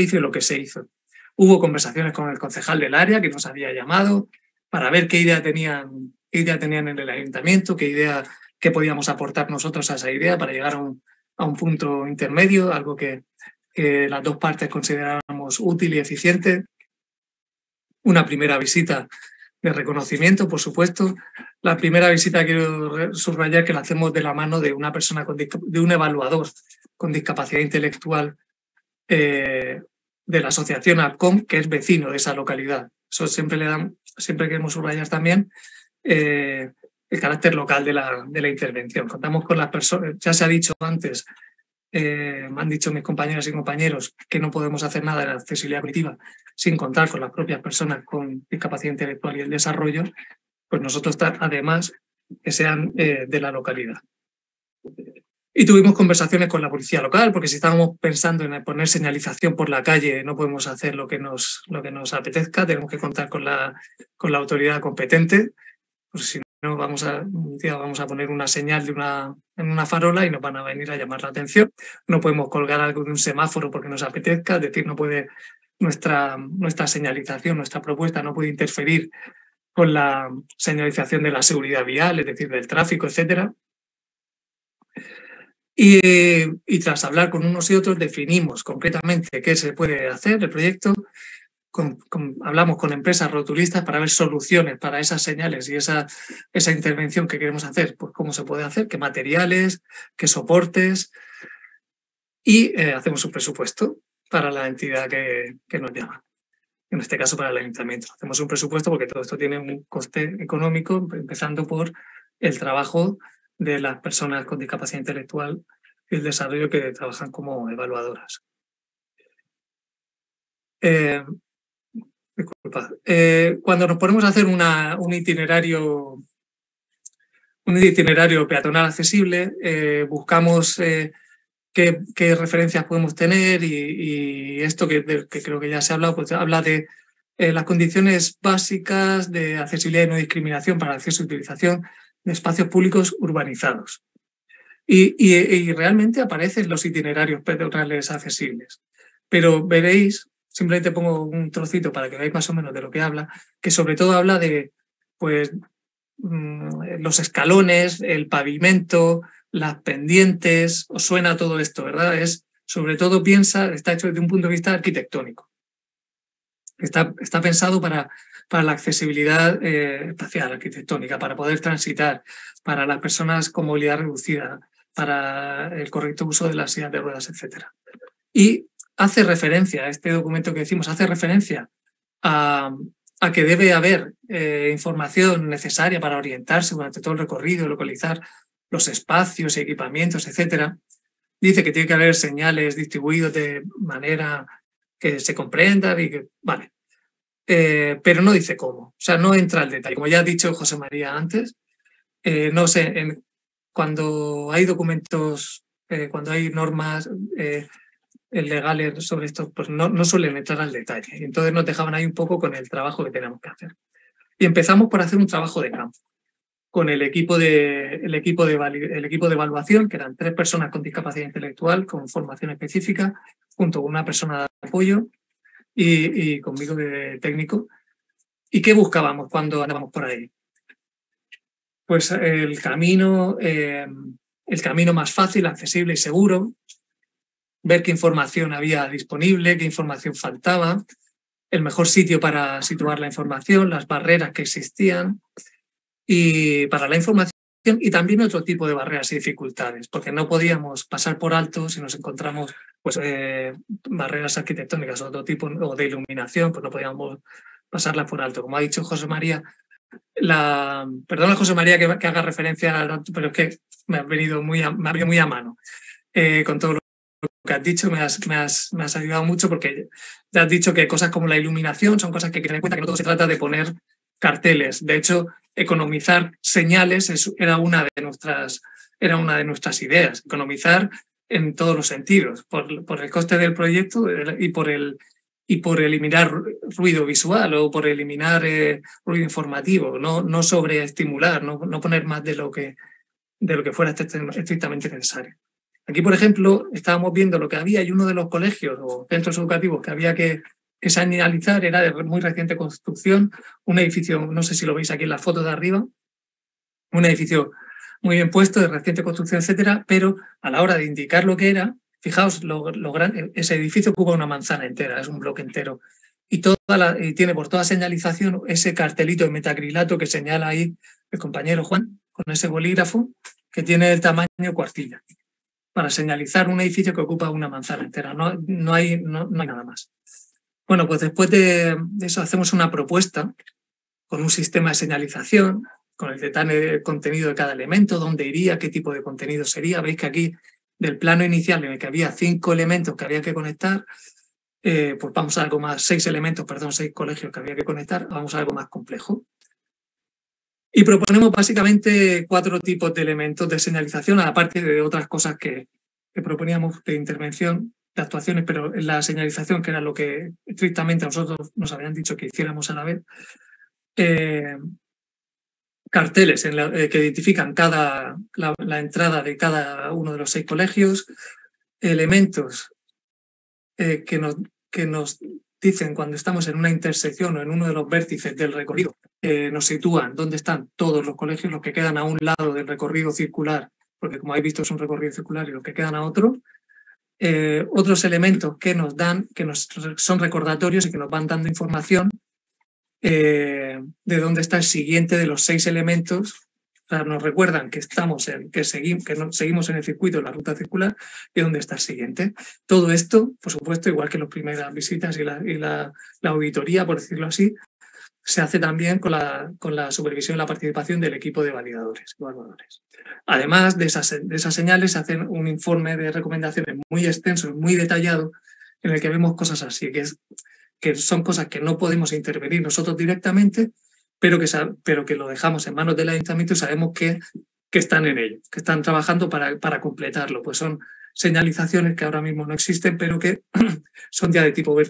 hizo y lo que se hizo. Hubo conversaciones con el concejal del área que nos había llamado para ver qué idea tenían en el ayuntamiento, qué podíamos aportar nosotros a esa idea para llegar a un punto intermedio, algo que las dos partes consideráramos útil y eficiente. Una primera visita de reconocimiento, por supuesto. La primera visita quiero subrayar que la hacemos de la mano de una persona de un evaluador con discapacidad intelectual de la asociación APCOM, que es vecino de esa localidad. Eso siempre queremos subrayar también el carácter local de la intervención. Contamos con las personas, ya se ha dicho antes, me han dicho mis compañeras y compañeros que no podemos hacer nada de la accesibilidad cognitiva sin contar con las propias personas con discapacidad intelectual y el desarrollo, pues nosotros además que sean de la localidad. Y tuvimos conversaciones con la policía local, porque si estábamos pensando en poner señalización por la calle, no podemos hacer lo que nos apetezca, tenemos que contar con la autoridad competente, pues si no un día vamos a poner una señal en una farola y nos van a venir a llamar la atención. No podemos colgar algo de un semáforo porque nos apetezca, es decir, no puede nuestra señalización, nuestra propuesta no puede interferir con la señalización de la seguridad vial, es decir, del tráfico, etc. Y tras hablar con unos y otros, definimos concretamente qué se puede hacer el proyecto. Hablamos con empresas rotulistas para ver soluciones para esas señales y esa intervención que queremos hacer, pues cómo se puede hacer, qué materiales, qué soportes, y hacemos un presupuesto para la entidad que nos llama, en este caso para el ayuntamiento. Hacemos un presupuesto porque todo esto tiene un coste económico, empezando por el trabajo de las personas con discapacidad intelectual y el desarrollo que trabajan como evaluadoras. Cuando nos ponemos a hacer un itinerario peatonal accesible, buscamos qué referencias podemos tener y esto que creo que ya se ha hablado, pues habla de las condiciones básicas de accesibilidad y no discriminación para el acceso y utilización de espacios públicos urbanizados. Y realmente aparecen los itinerarios peatonales accesibles, pero veréis. Simplemente pongo un trocito para que veáis más o menos de lo que habla, que sobre todo habla de pues, los escalones, el pavimento, las pendientes. Os suena todo esto, ¿verdad? Es, sobre todo piensa, está hecho desde un punto de vista arquitectónico. Está pensado para la accesibilidad espacial, arquitectónica, para poder transitar, para las personas con movilidad reducida, para el correcto uso de las sillas de ruedas, etc. Y hace referencia, este documento que decimos, hace referencia a que debe haber información necesaria para orientarse durante todo el recorrido, localizar los espacios y equipamientos, etc. Dice que tiene que haber señales distribuidos de manera que se comprendan y que, vale, pero no dice cómo, o sea, no entra al detalle. Como ya ha dicho José María antes, no sé, cuando hay documentos, cuando hay normas legales sobre esto, pues no suelen entrar al detalle. Entonces nos dejaban ahí un poco con el trabajo que tenemos que hacer. Y empezamos por hacer un trabajo de campo con el equipo de evaluación, que eran 3 personas con discapacidad intelectual con formación específica, junto con una persona de apoyo y conmigo de técnico. ¿Y qué buscábamos cuando andábamos por ahí? Pues el camino más fácil, accesible y seguro, ver qué información había disponible, qué información faltaba, el mejor sitio para situar la información, las barreras que existían y para la información, y también otro tipo de barreras y dificultades, porque no podíamos pasar por alto si nos encontramos pues, barreras arquitectónicas o otro tipo, o de iluminación, pues no podíamos pasarlas por alto. Como ha dicho José María, perdona José María que haga referencia, pero es que me ha venido muy a mano con todo lo que has dicho, me has ayudado mucho, porque ya has dicho que cosas como la iluminación son cosas que hay que tener en cuenta, que no todo se trata de poner carteles. De hecho, economizar señales era una de nuestras ideas, economizar en todos los sentidos, por el coste del proyecto y por eliminar ruido visual o por eliminar ruido informativo, no sobreestimular, no poner más de lo que fuera estrictamente necesario. Aquí, por ejemplo, estábamos viendo lo que había, y uno de los colegios o centros educativos que había que señalizar era de muy reciente construcción, un edificio, no sé si lo veis aquí en la foto de arriba, un edificio muy bien puesto, de reciente construcción, etcétera, pero a la hora de indicar lo que era, fijaos, ese edificio ocupa una manzana entera, es un bloque entero, y tiene por toda señalización ese cartelito de metacrilato que señala ahí el compañero Juan, con ese bolígrafo, que tiene el tamaño cuartilla, para señalizar un edificio que ocupa una manzana entera. No hay nada más. Bueno, pues después de eso hacemos una propuesta con un sistema de señalización, con el detalle de contenido de cada elemento, dónde iría, qué tipo de contenido sería. Veis que aquí, del plano inicial en el que había 5 elementos que había que conectar, pues vamos a algo más, 6 colegios que había que conectar, vamos a algo más complejo. Y proponemos básicamente 4 tipos de elementos de señalización, aparte de otras cosas que proponíamos de intervención, de actuaciones, pero la señalización, que era lo que estrictamente a nosotros nos habían dicho que hiciéramos a la vez, carteles que identifican la entrada de cada uno de los 6 colegios, elementos que nos dicen cuando estamos en una intersección o en uno de los vértices del recorrido, nos sitúan dónde están todos los colegios, los que quedan a un lado del recorrido circular, porque como habéis visto es un recorrido circular, y los que quedan a otro. Otros elementos que nos dan, son recordatorios y que nos van dando información de dónde está el siguiente de los 6 elementos. O sea, nos recuerdan que estamos seguimos en el circuito, en la ruta circular, y dónde está el siguiente. Todo esto, por supuesto, igual que las primeras visitas y la auditoría, por decirlo así, se hace también con la supervisión y la participación del equipo de validadores y evaluadores. Además de esas señales, se hace un informe de recomendaciones muy extenso y muy detallado, en el que vemos cosas así, que son cosas que no podemos intervenir nosotros directamente, pero que lo dejamos en manos del ayuntamiento y sabemos que están en ello, que están trabajando para completarlo. Pues son señalizaciones que ahora mismo no existen, pero que son ya de tipo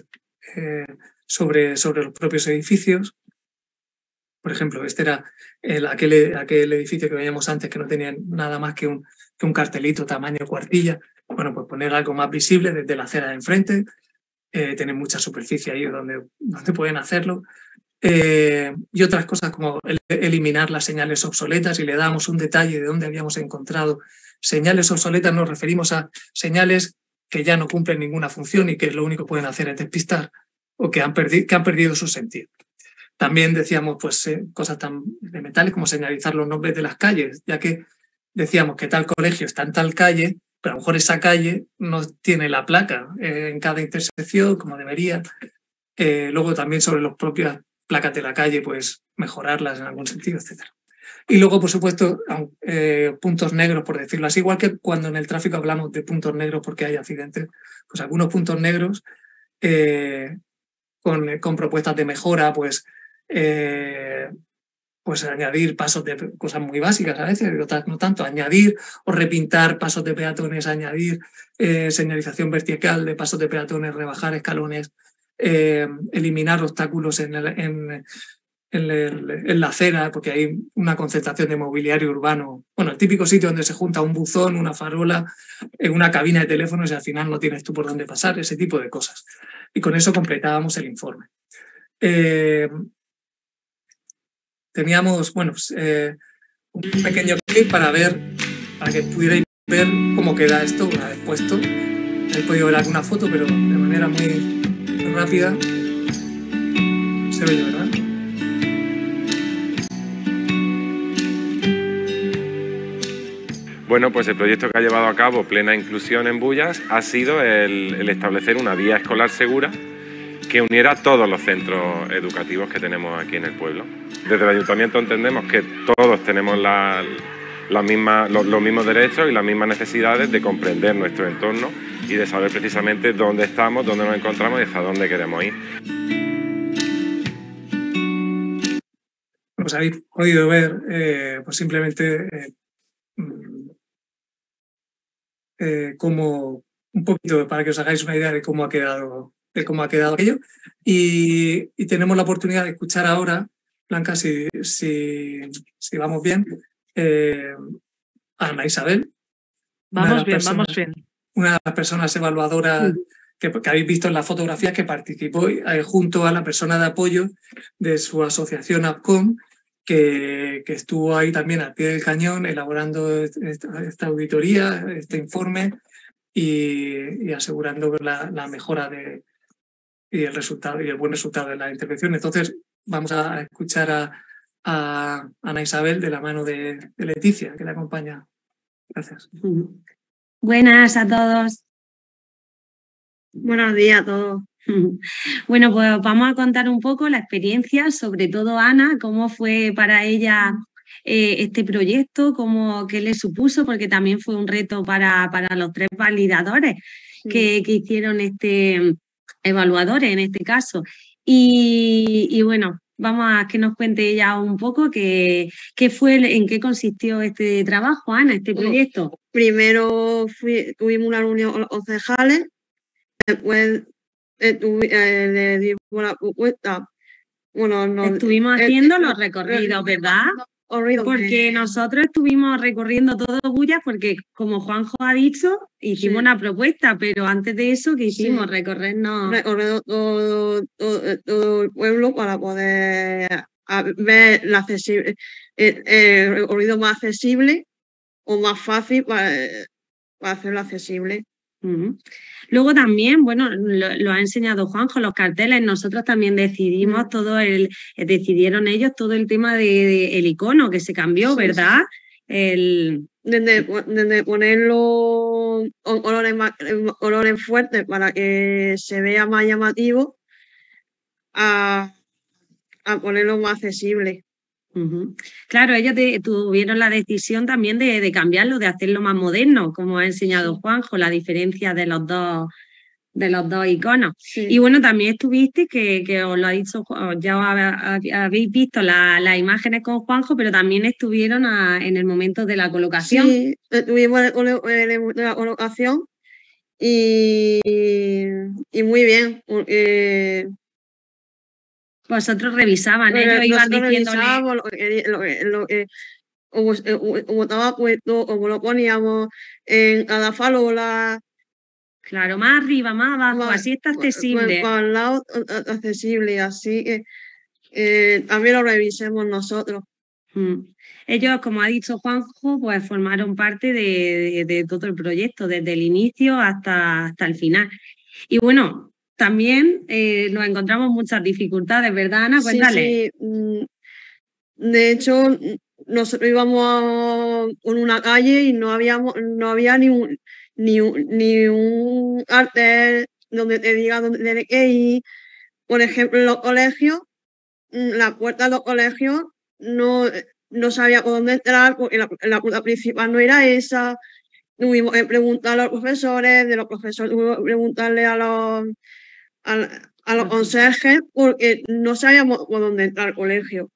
sobre los propios edificios. Por ejemplo, este era aquel edificio que veíamos antes, que no tenía nada más que un cartelito tamaño cuartilla. Bueno, pues poner algo más visible desde la acera de enfrente, tener mucha superficie ahí donde pueden hacerlo. Y otras cosas como eliminar las señales obsoletas, y le damos un detalle de dónde habíamos encontrado señales obsoletas. Nos referimos a señales que ya no cumplen ninguna función y que lo único que pueden hacer es despistar, o que han perdido su sentido. También decíamos pues, cosas tan elementales como señalizar los nombres de las calles, ya que decíamos que tal colegio está en tal calle, pero a lo mejor esa calle no tiene la placa en cada intersección como debería. Luego también sobre las propias placas de la calle, pues mejorarlas en algún sentido, etc. Y luego, por supuesto, puntos negros, por decirlo así, igual que cuando en el tráfico hablamos de puntos negros porque hay accidentes, pues algunos puntos negros con propuestas de mejora, pues añadir pasos de cosas muy básicas a veces, otras no tanto, añadir o repintar pasos de peatones, añadir señalización vertical de pasos de peatones, rebajar escalones, eliminar obstáculos en la acera, porque hay una concentración de mobiliario urbano. Bueno, el típico sitio donde se junta un buzón, una farola, una cabina de teléfonos y al final no tienes tú por dónde pasar, ese tipo de cosas. Y con eso completábamos el informe. Teníamos un pequeño clip para que pudierais ver cómo queda esto una vez puesto. He podido ver alguna foto, pero de manera muy rápida. Se oye, ¿verdad? Bueno, pues el proyecto que ha llevado a cabo Plena Inclusión en Bullas ha sido el establecer una vía escolar segura que uniera todos los centros educativos que tenemos aquí en el pueblo. Desde el ayuntamiento entendemos que todos tenemos los mismos derechos y las mismas necesidades de comprender nuestro entorno y de saber precisamente dónde estamos, dónde nos encontramos y hasta dónde queremos ir. Pues habéis podido ver pues simplemente como un poquito para que os hagáis una idea de cómo ha quedado aquello, y tenemos la oportunidad de escuchar ahora, Blanca, si vamos bien, Ana Isabel. Vamos bien. Una de las personas evaluadoras que habéis visto en la fotografía, que participó junto a la persona de apoyo de su asociación APCOM, que estuvo ahí también al pie del cañón elaborando esta auditoría, este informe, y asegurando la mejora y el buen resultado de la intervención. Entonces, vamos a escuchar a Ana Isabel de la mano de Leticia, que la acompaña. Gracias. Buenas a todos. Buenos días a todos. Bueno, pues vamos a contar un poco la experiencia, sobre todo Ana, cómo fue para ella este proyecto, qué le supuso, porque también fue un reto para los 3 validadores que hicieron evaluadores en este caso. Y bueno, vamos a que nos cuente ella un poco en qué consistió este trabajo, Ana, este proyecto. Bueno, primero tuvimos una reunión concejales, después le dimos la propuesta. Bueno, estuvimos haciendo los recorridos, ¿verdad? Porque nosotros estuvimos recorriendo todo Bullas porque, como Juanjo ha dicho, hicimos una propuesta, pero antes de eso, ¿qué hicimos? Recorrernos todo el pueblo para poder ver el recorrido más accesible o más fácil para hacerlo accesible. Uh-huh. Luego también, bueno, lo ha enseñado Juanjo, los carteles, nosotros también decidimos decidieron ellos todo el tema del icono que se cambió, ¿verdad? Desde ponerlo colores fuertes para que se vea más llamativo a ponerlo más accesible. Uh-huh. Claro, ellos tuvieron la decisión también de cambiarlo, de hacerlo más moderno, como ha enseñado Juanjo, la diferencia de los dos iconos. Sí. Y bueno, también estuviste, que os lo ha dicho, ya habéis visto las imágenes con Juanjo, pero también estuvieron en el momento de la colocación. Sí, estuvimos en la colocación y muy bien, porque vosotros revisaban, ellos iban diciéndole como estaba puesto, como lo poníamos en cada farola. Claro, más arriba, más abajo, así está accesible. Para el lado accesible, así que también lo revisemos nosotros. Ellos, como ha dicho Juanjo, pues formaron parte de todo el proyecto, desde el inicio hasta el final. Y bueno, también nos encontramos muchas dificultades, ¿verdad, Ana? Cuéntale. Sí. De hecho, nosotros íbamos en una calle y no había ni un cartel donde te diga dónde tienes que ir. Por ejemplo, en los colegios, la puerta de los colegios no sabía por dónde entrar, porque la puerta principal no era esa. Tuvimos que preguntar a los profesores, de los profesores tuvimos que preguntarle a los conserjes, porque no sabíamos por dónde entrar al colegio.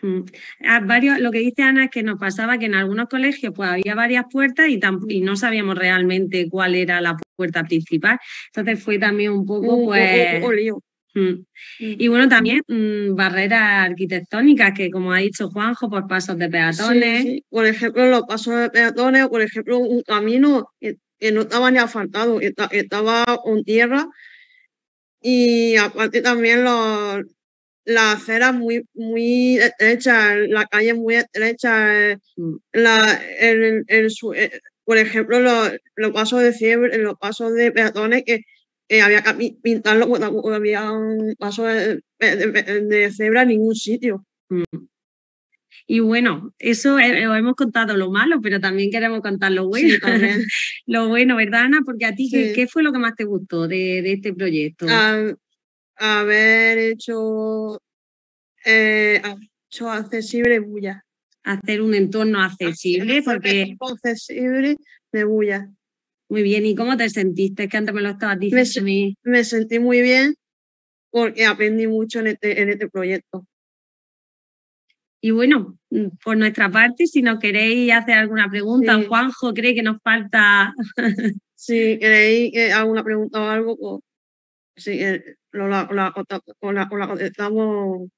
Lo que dice Ana es que nos pasaba que en algunos colegios pues había varias puertas y no sabíamos realmente cuál era la puerta principal. Entonces fue también un poco un lío. Y bueno, también barreras arquitectónicas que, como ha dicho Juanjo, por pasos de peatones. Sí, sí. Por ejemplo, los pasos de peatones, por ejemplo, un camino que no estaba ni asfaltado, que estaba con tierra. Y aparte también las aceras muy estrechas, la calle muy estrecha, por ejemplo, los pasos de fiebre, los pasos de peatones que había que pintarlo cuando había un paso de cebra en ningún sitio. Y bueno, eso os hemos contado lo malo, pero también queremos contar lo bueno. Sí, lo bueno, ¿verdad, Ana? Porque a ti, ¿qué fue lo que más te gustó de este proyecto? Haber hecho accesible Bullas. Hacer un entorno accesible, porque accesible de Bullas. Muy bien, ¿y cómo te sentiste? Es que antes me lo estabas diciendo a mí. Me sentí muy bien porque aprendí mucho en este proyecto. Y bueno, por nuestra parte, si nos queréis hacer alguna pregunta, Juanjo cree que nos falta. Si queréis alguna pregunta o algo, pues, sí, la contestamos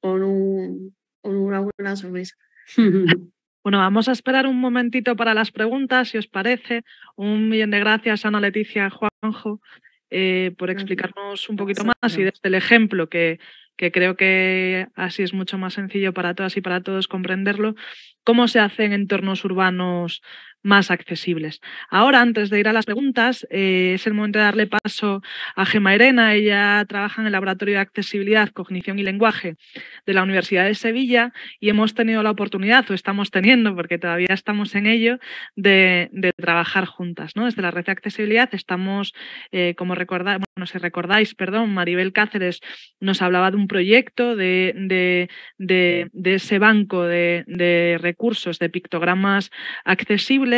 con una buena sorpresa. Bueno, vamos a esperar un momentito para las preguntas, si os parece. Un millón de gracias, Ana, Leticia, Juanjo, por explicarnos un poquito más y desde el ejemplo, que creo que así es mucho más sencillo para todas y para todos comprenderlo, cómo se hacen entornos urbanos más accesibles. Ahora, antes de ir a las preguntas, es el momento de darle paso a Gema Erena. Ella trabaja en el Laboratorio de Accesibilidad, Cognición y Lenguaje de la Universidad de Sevilla y hemos tenido la oportunidad, o estamos teniendo, porque todavía estamos en ello, de trabajar juntas, ¿no? Desde la Red de Accesibilidad estamos, si recordáis, Maribel Cáceres nos hablaba de un proyecto de ese banco de recursos, de pictogramas accesibles,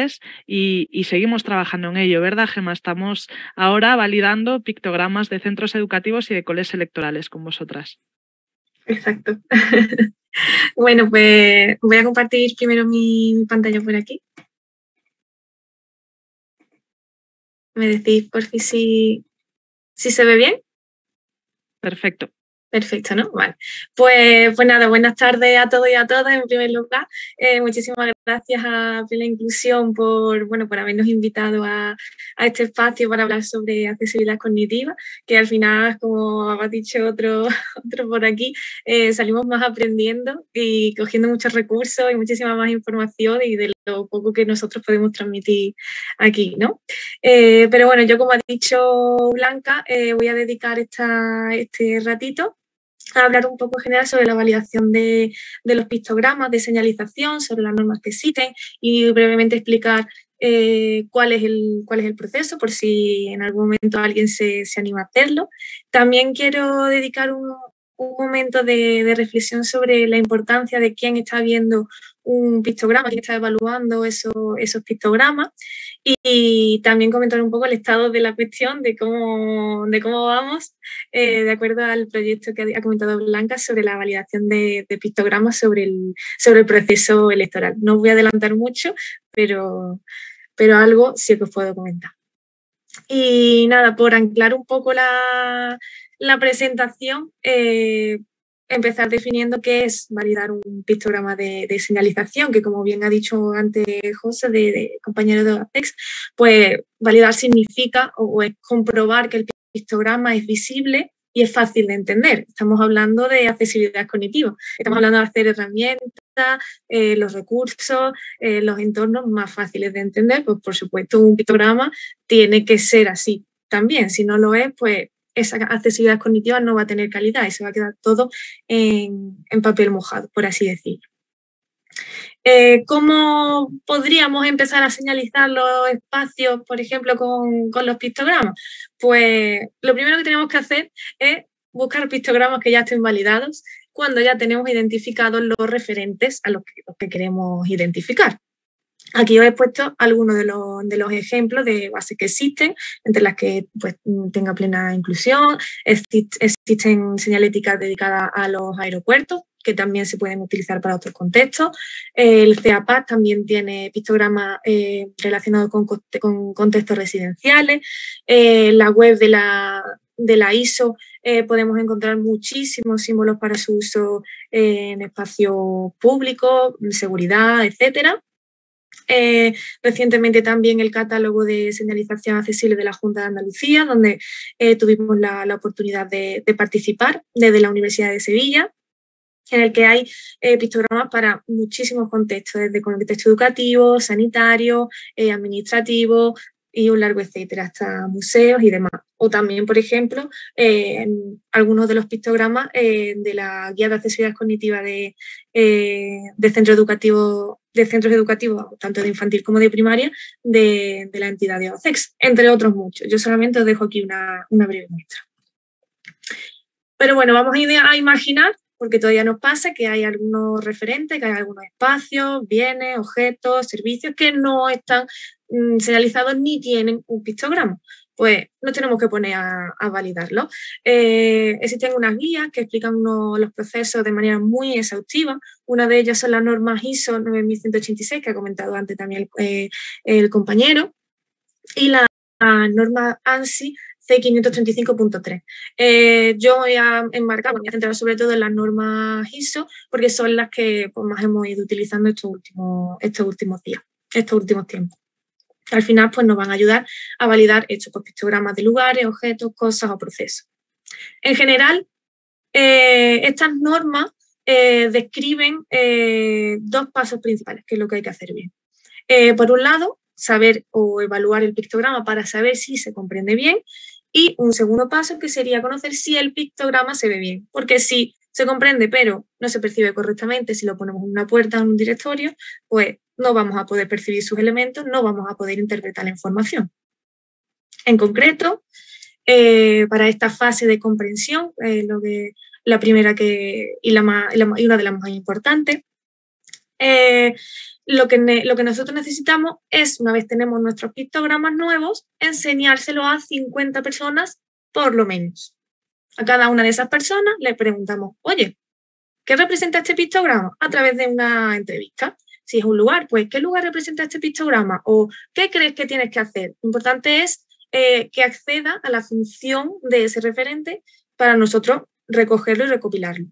y seguimos trabajando en ello, ¿verdad, Gema? Estamos ahora validando pictogramas de centros educativos y de coles electorales con vosotras. Exacto. Bueno, pues voy a compartir primero mi pantalla por aquí. Me decís por fin si se ve bien. Perfecto. Perfecto, ¿no? Vale. Pues nada, buenas tardes a todos y a todas. En primer lugar, muchísimas gracias a Plena Inclusión por habernos invitado a este espacio para hablar sobre accesibilidad cognitiva, que al final, como ha dicho otro por aquí, salimos más aprendiendo y cogiendo muchos recursos y muchísima más información y de lo poco que nosotros podemos transmitir aquí, ¿no? Pero bueno, yo, como ha dicho Blanca, voy a dedicar este ratito a hablar un poco en general sobre la validación de los pictogramas de señalización, sobre las normas que existen y brevemente explicar cuál es el proceso, por si en algún momento alguien se anima a hacerlo. También quiero dedicar un momento de reflexión sobre la importancia de quién está viendo un pictograma, quién está evaluando esos pictogramas, y también comentar un poco el estado de la cuestión, de cómo vamos, de acuerdo al proyecto que ha comentado Blanca sobre la validación de pictogramas sobre el proceso electoral. No os voy a adelantar mucho, pero algo sí que os puedo comentar. Y nada, por anclar un poco la presentación, empezar definiendo qué es validar un pictograma de señalización, que, como bien ha dicho antes José, de compañero de APEX, pues validar significa o es comprobar que el pictograma es visible y es fácil de entender. Estamos hablando de accesibilidad cognitiva, estamos hablando de hacer herramientas, los recursos, los entornos más fáciles de entender. Pues por supuesto un pictograma tiene que ser así también. Si no lo es, pues esa accesibilidad cognitiva no va a tener calidad y se va a quedar todo en papel mojado, por así decirlo. ¿Cómo podríamos empezar a señalizar los espacios, por ejemplo, con los pictogramas? Pues lo primero que tenemos que hacer es buscar pictogramas que ya estén validados cuando ya tenemos identificados los referentes a los que queremos identificar. Aquí os he puesto algunos de los ejemplos de bases que existen, entre las que pues Tenga Plena Inclusión, existen señaléticas dedicadas a los aeropuertos, que también se pueden utilizar para otros contextos. El CEAPAS también tiene pictogramas relacionados con contextos residenciales. La web de la ISO podemos encontrar muchísimos símbolos para su uso en espacios públicos, seguridad, etcétera. Recientemente también el catálogo de señalización accesible de la Junta de Andalucía, donde tuvimos la oportunidad de participar desde la Universidad de Sevilla, en el que hay pictogramas para muchísimos contextos, desde contexto educativo, sanitario, administrativo y un largo etcétera, hasta museos y demás. O también, por ejemplo, algunos de los pictogramas de la Guía de Accesibilidad Cognitiva de centros educativos, tanto de infantil como de primaria, de la entidad de OCEX, entre otros muchos. Yo solamente os dejo aquí una breve muestra. Pero bueno, vamos a imaginar, porque todavía nos pasa, que hay algunos referentes, que hay algunos espacios, bienes, objetos, servicios que no están señalizados ni tienen un pictograma. Pues nos tenemos que poner a validarlo. Existen unas guías que explican los procesos de manera muy exhaustiva. Una de ellas son las normas ISO 9186, que ha comentado antes también el compañero, y la norma ANSI C535.3. Yo voy a centrar sobre todo en las normas ISO, porque son las que pues más hemos ido utilizando estos últimos tiempos. Al final, pues nos van a ayudar a validar estos pictogramas de lugares, objetos, cosas o procesos. En general, estas normas describen dos pasos principales, que es lo que hay que hacer bien. Por un lado, saber o evaluar el pictograma para saber si se comprende bien, y un segundo paso que sería conocer si el pictograma se ve bien, porque si se comprende pero no se percibe correctamente, si lo ponemos en una puerta o en un directorio, pues no vamos a poder percibir sus elementos, no vamos a poder interpretar la información. En concreto, para esta fase de comprensión, la primera y una de las más importantes, lo que nosotros necesitamos es, una vez tenemos nuestros pictogramas nuevos, enseñárselo a 50 personas por lo menos. A cada una de esas personas le preguntamos, oye, ¿qué representa este pictograma? A través de una entrevista. Si es un lugar, pues ¿qué lugar representa este pictograma? ¿O qué crees que tienes que hacer? Lo importante es que acceda a la función de ese referente para nosotros recogerlo y recopilarlo.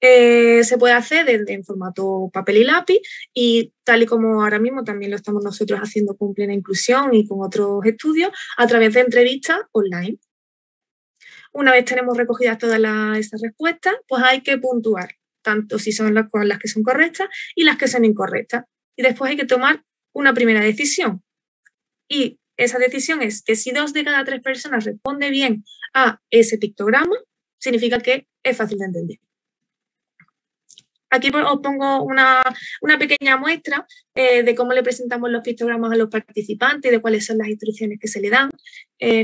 Se puede hacer en formato papel y lápiz y tal y como ahora mismo también lo estamos nosotros haciendo con Plena Inclusión y con otros estudios a través de entrevistas online. Una vez tenemos recogidas todas esas respuestas, pues hay que puntuar tanto si son las que son correctas y las que son incorrectas. Y después hay que tomar una primera decisión. Y esa decisión es que si 2 de cada 3 personas responde bien a ese pictograma, significa que es fácil de entender. Aquí os pongo una pequeña muestra de cómo le presentamos los pictogramas a los participantes y de cuáles son las instrucciones que se le dan.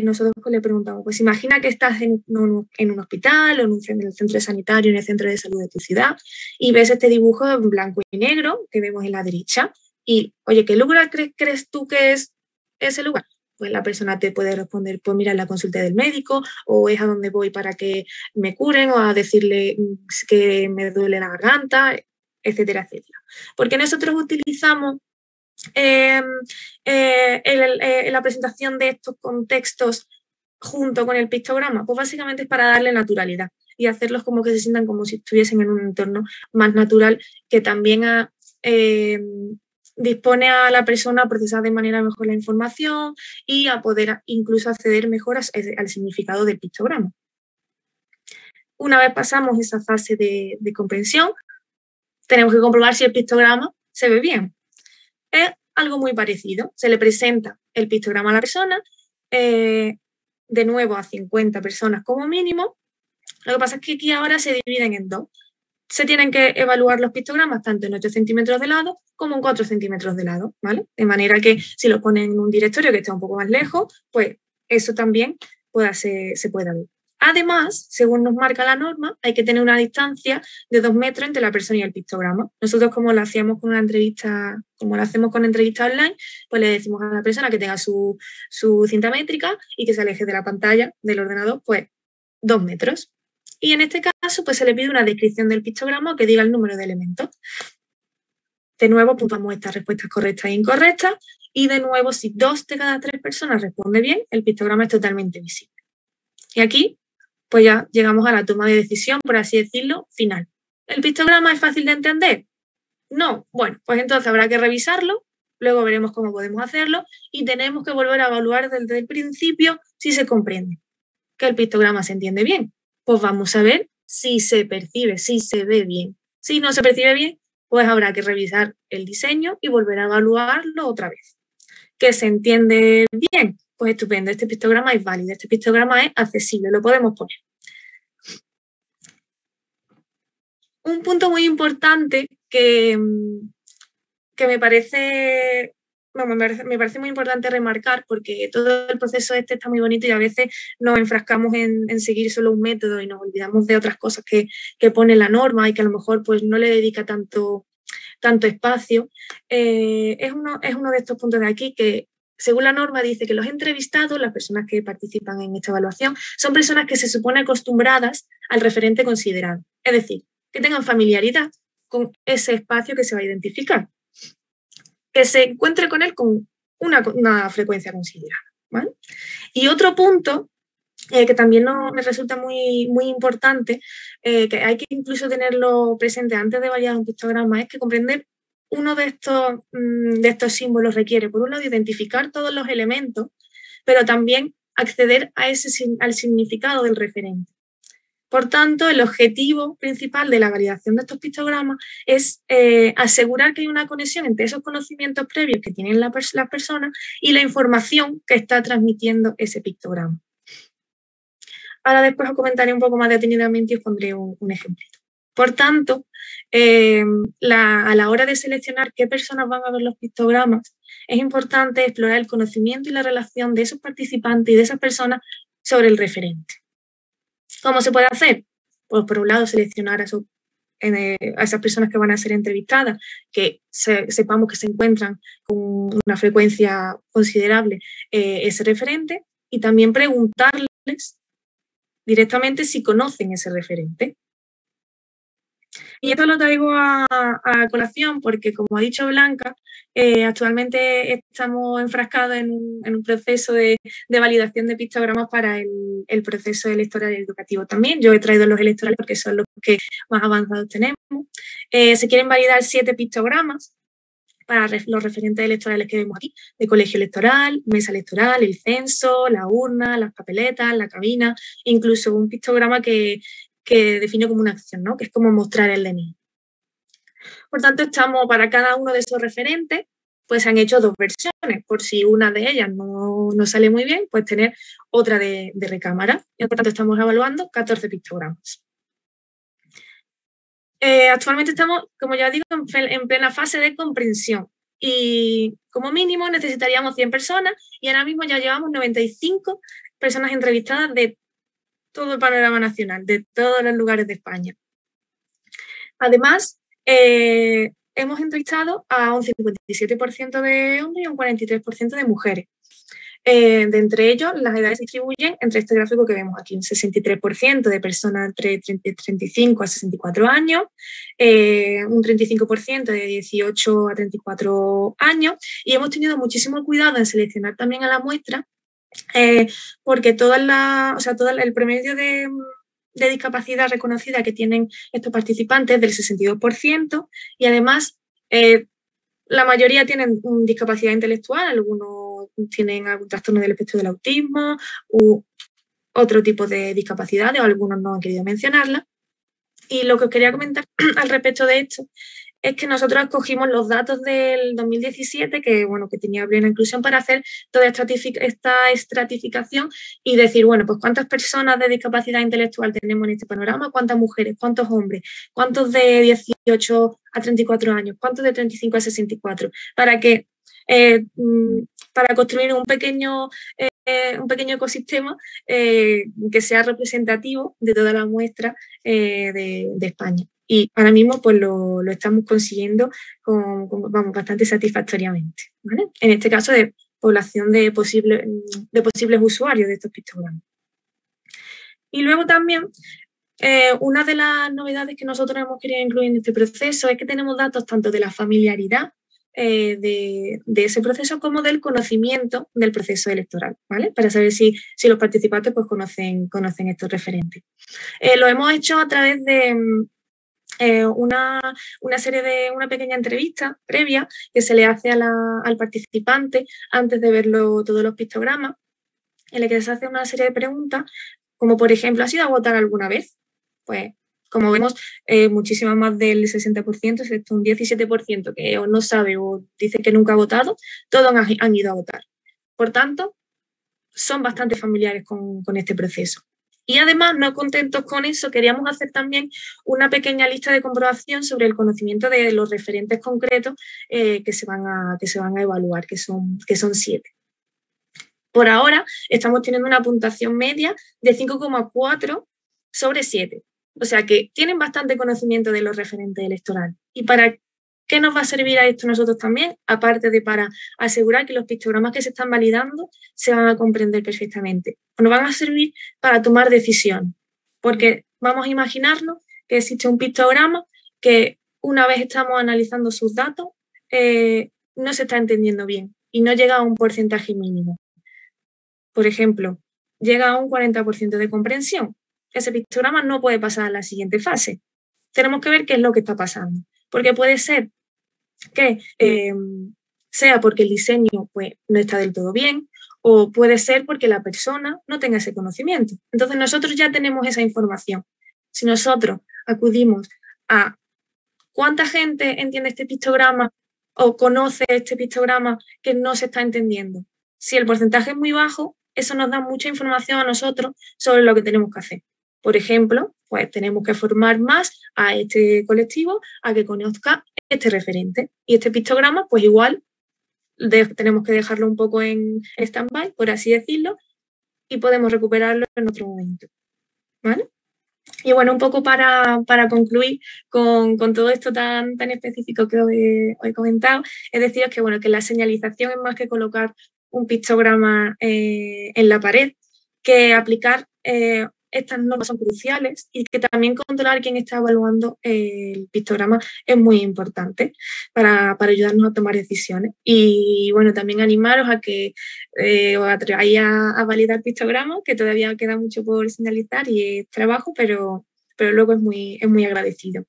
Nosotros pues, le preguntamos, pues imagina que estás en un hospital o en el centro sanitario, en el centro de salud de tu ciudad y ves este dibujo en blanco y negro que vemos en la derecha y, oye, ¿qué lugar crees tú que es ese lugar? Pues la persona te puede responder, pues mira, la consulta del médico, o es a donde voy para que me curen, o a decirle que me duele la garganta, etcétera, etcétera. Porque nosotros utilizamos la presentación de estos contextos junto con el pictograma, pues básicamente es para darle naturalidad y hacerlos como que se sientan como si estuviesen en un entorno más natural que también dispone a la persona a procesar de manera mejor la información y a poder incluso acceder mejor al significado del pictograma. Una vez pasamos esa fase de comprensión, tenemos que comprobar si el pictograma se ve bien. Es algo muy parecido. Se le presenta el pictograma a la persona, de nuevo a 50 personas como mínimo. Lo que pasa es que aquí ahora se dividen en dos. Se tienen que evaluar los pictogramas tanto en 8 centímetros de lado como en 4 centímetros de lado, ¿vale? De manera que si lo ponen en un directorio que está un poco más lejos, pues eso también se puede ver. Además, según nos marca la norma, hay que tener una distancia de 2 metros entre la persona y el pictograma. Nosotros, como lo hacemos con entrevista online, pues le decimos a la persona que tenga su cinta métrica y que se aleje de la pantalla del ordenador, pues 2 metros. Y en este caso, pues se le pide una descripción del pictograma que diga el número de elementos. De nuevo, puntuamos estas respuestas correctas e incorrectas. Y de nuevo, si 2 de cada 3 personas responde bien, el pictograma es totalmente visible. Y aquí, pues ya llegamos a la toma de decisión, por así decirlo, final. ¿El pictograma es fácil de entender? No. Bueno, pues entonces habrá que revisarlo. Luego veremos cómo podemos hacerlo. Y tenemos que volver a evaluar desde el principio si se comprende. Que el pictograma se entiende bien. Pues vamos a ver si se percibe, si se ve bien. Si no se percibe bien, pues habrá que revisar el diseño y volver a evaluarlo otra vez. ¿Que se entiende bien? Pues estupendo, este pictograma es válido, este pictograma es accesible, lo podemos poner. Un punto muy importante que me parece muy importante remarcar porque todo el proceso este está muy bonito y a veces nos enfrascamos en seguir solo un método y nos olvidamos de otras cosas que pone la norma y que a lo mejor pues, no le dedica tanto espacio. Es uno de estos puntos de aquí que, según la norma, dice que los entrevistados, las personas que participan en esta evaluación, son personas que se supone acostumbradas al referente considerado. Es decir, que tengan familiaridad con ese espacio que se va a identificar, que se encuentre con él con una frecuencia considerable, ¿vale? Y otro punto que también me resulta muy, muy importante, que hay que incluso tenerlo presente antes de validar un pictograma, es que comprender uno de estos símbolos requiere, por un lado, identificar todos los elementos, pero también acceder al significado del referente. Por tanto, el objetivo principal de la validación de estos pictogramas es asegurar que hay una conexión entre esos conocimientos previos que tienen las personas y la información que está transmitiendo ese pictograma. Ahora después os comentaré un poco más detenidamente y os pondré un ejemplito. Por tanto, a la hora de seleccionar qué personas van a ver los pictogramas, es importante explorar el conocimiento y la relación de esos participantes y de esas personas sobre el referente. ¿Cómo se puede hacer? Pues por un lado seleccionar a esas personas que van a ser entrevistadas, que sepamos que se encuentran con una frecuencia considerable ese referente y también preguntarles directamente si conocen ese referente. Y esto lo traigo a colación porque, como ha dicho Blanca, actualmente estamos enfrascados en un proceso de validación de pictogramas para el proceso electoral y educativo también. Yo he traído los electorales porque son los que más avanzados tenemos. Se quieren validar 7 pictogramas para los referentes electorales que vemos aquí, de colegio electoral, mesa electoral, el censo, la urna, las papeletas, la cabina, incluso un pictograma que defino como una acción, ¿no? Que es como mostrar el DNI. Por tanto, estamos para cada uno de esos referentes, pues se han hecho 2 versiones, por si una de ellas no sale muy bien, pues tener otra de recámara. Y por tanto, estamos evaluando 14 pictogramas. Actualmente estamos, como ya digo, en plena fase de comprensión y como mínimo necesitaríamos 100 personas y ahora mismo ya llevamos 95 personas entrevistadas de todo el panorama nacional, de todos los lugares de España. Además, hemos entrevistado a un 57% de hombres y un 43% de mujeres. De entre ellos, las edades se distribuyen entre este gráfico que vemos aquí, un 63% de personas entre 35 a 64 años, un 35% de 18 a 34 años, y hemos tenido muchísimo cuidado en seleccionar también a la muestra, porque todo el promedio de discapacidad reconocida que tienen estos participantes es del 62%, y además la mayoría tienen discapacidad intelectual, algunos tienen algún trastorno del espectro del autismo u otro tipo de discapacidades, o algunos no han querido mencionarla. Y lo que os quería comentar al respecto de esto es que nosotros escogimos los datos del 2017 que tenía Plena Inclusión para hacer toda esta estratificación y decir, bueno, pues cuántas personas de discapacidad intelectual tenemos en este panorama, cuántas mujeres, cuántos hombres, cuántos de 18 a 34 años, cuántos de 35 a 64, para construir un pequeño ecosistema que sea representativo de toda la muestra de España. Y ahora mismo pues lo estamos consiguiendo bastante satisfactoriamente, ¿vale? En este caso de población de posibles usuarios de estos pictogramas. Y luego también una de las novedades que nosotros hemos querido incluir en este proceso es que tenemos datos tanto de la familiaridad de ese proceso como del conocimiento del proceso electoral, ¿vale? Para saber si los participantes pues, conocen estos referentes. Lo hemos hecho a través de una pequeña entrevista previa que se le hace al participante antes de ver todos los pictogramas, en la que se hace una serie de preguntas, como por ejemplo, ¿has ido a votar alguna vez? Pues, como vemos, muchísimas más del 60%, excepto un 17% que o no sabe o dice que nunca ha votado, todos han ido a votar. Por tanto, son bastante familiares con este proceso. Y además, no contentos con eso, queríamos hacer también una pequeña lista de comprobación sobre el conocimiento de los referentes concretos que se van a evaluar, que son 7. Por ahora, estamos teniendo una puntuación media de 5,4 sobre 7. O sea que tienen bastante conocimiento de los referentes electorales. ¿Y para qué nos va a servir a esto nosotros también? Aparte de para asegurar que los pictogramas que se están validando se van a comprender perfectamente. Nos van a servir para tomar decisiones, porque vamos a imaginarnos que existe un pictograma que una vez estamos analizando sus datos no se está entendiendo bien y no llega a un porcentaje mínimo. Por ejemplo, llega a un 40% de comprensión. Ese pictograma no puede pasar a la siguiente fase. Tenemos que ver qué es lo que está pasando, porque puede ser que sea porque el diseño pues, no está del todo bien o puede ser porque la persona no tenga ese conocimiento. Entonces nosotros ya tenemos esa información. Si nosotros acudimos a cuánta gente entiende este pictograma o conoce este pictograma que no se está entendiendo, si el porcentaje es muy bajo, eso nos da mucha información a nosotros sobre lo que tenemos que hacer. Por ejemplo, pues tenemos que formar más a este colectivo a que conozca este referente. Y este pictograma, pues igual tenemos que dejarlo un poco en stand-by, por así decirlo, y podemos recuperarlo en otro momento, ¿vale? Y bueno, un poco para concluir con todo esto tan específico que os he comentado, es deciros que, bueno, que la señalización es más que colocar un pictograma en la pared, que aplicar estas normas son cruciales y que también controlar quién está evaluando el pictograma es muy importante para ayudarnos a tomar decisiones. Y bueno, también animaros a que os atreváis a validar pictogramas, que todavía queda mucho por señalizar y es trabajo, pero luego es muy agradecido.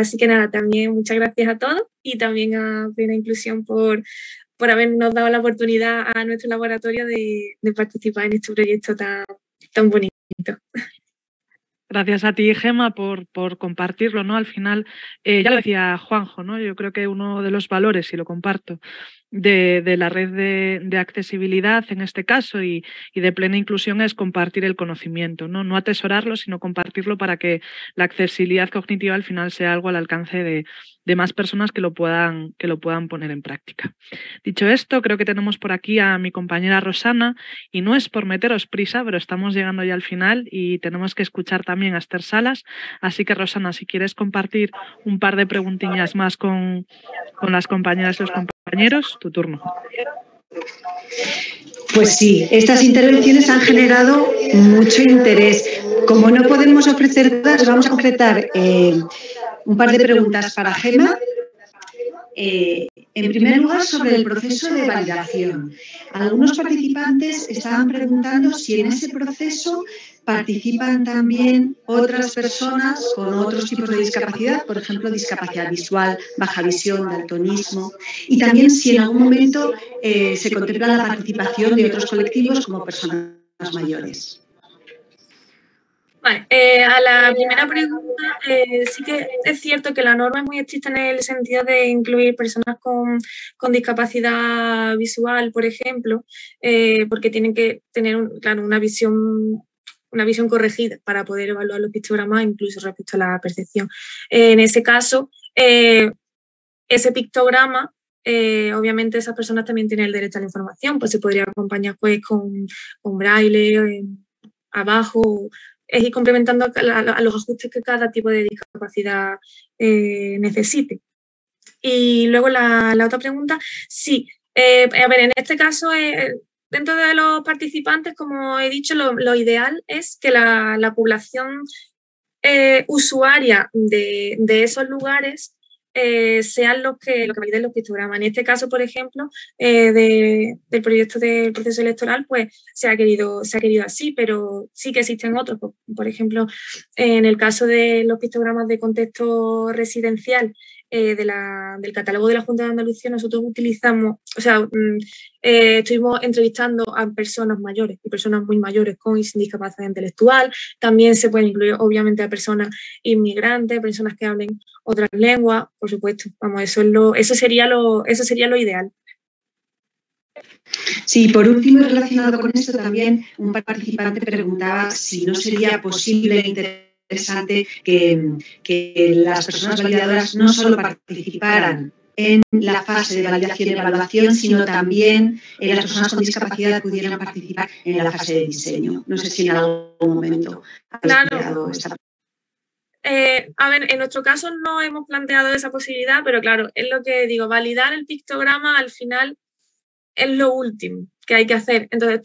Así que nada, también muchas gracias a todos y también a Plena Inclusión por habernos dado la oportunidad a nuestro laboratorio de participar en este proyecto tan bonito. Gracias a ti, Gema, por compartirlo, ¿no? Al final, ya lo decía Juanjo, ¿no? Yo creo que uno de los valores, y lo comparto, de la red de accesibilidad en este caso y de Plena Inclusión es compartir el conocimiento, ¿no? No atesorarlo, sino compartirlo para que la accesibilidad cognitiva al final sea algo al alcance de más personas que lo puedan poner en práctica. Dicho esto, creo que tenemos por aquí a mi compañera Rosana, y no es por meteros prisa, pero estamos llegando ya al final y tenemos que escuchar también a Esther Salas. Así que, Rosana, si quieres compartir un par de preguntiñas más con las compañeras y los compañeros, tu turno. Pues sí, estas intervenciones han generado mucho interés. Como no podemos ofrecer todas, vamos a concretar un par de preguntas para Gema. En primer lugar, sobre el proceso de validación. Algunos participantes estaban preguntando si en ese proceso participan también otras personas con otros tipos de discapacidad, por ejemplo, discapacidad visual, baja visión, daltonismo, y también si en algún momento se contempla la participación de otros colectivos como personas mayores. Vale, a la primera pregunta, sí que es cierto que la norma es muy estricta en el sentido de incluir personas con discapacidad visual, por ejemplo, porque tienen que tener, claro, una visión corregida para poder evaluar los pictogramas, incluso respecto a la percepción. En ese caso, ese pictograma, obviamente esas personas también tienen el derecho a la información, pues se podría acompañar pues con braille, abajo. Es ir complementando a los ajustes que cada tipo de discapacidad necesite. Y luego la otra pregunta, sí, a ver, en este caso, dentro de los participantes, como he dicho, lo ideal es que la población usuaria de esos lugares sean los que validen los pictogramas. En este caso, por ejemplo, del proyecto del proceso electoral, pues se ha querido así, pero sí que existen otros. Por ejemplo, en el caso de los pictogramas de contexto residencial del catálogo de la Junta de Andalucía, nosotros utilizamos, o sea, estuvimos entrevistando a personas mayores y personas muy mayores con y sin discapacidad intelectual. También se pueden incluir, obviamente, a personas inmigrantes, personas que hablen otras lenguas, por supuesto. Vamos, eso sería lo ideal. Sí, por último, relacionado con esto también, un participante preguntaba si no sería posible interesante que las personas validadoras no solo participaran en la fase de validación y evaluación, sino también las personas con discapacidad pudieran participar en la fase de diseño. No sé si en algún momento habéis planteado esa. A ver, en nuestro caso no hemos planteado esa posibilidad, pero claro, es lo que digo, validar el pictograma al final es lo último que hay que hacer. Entonces,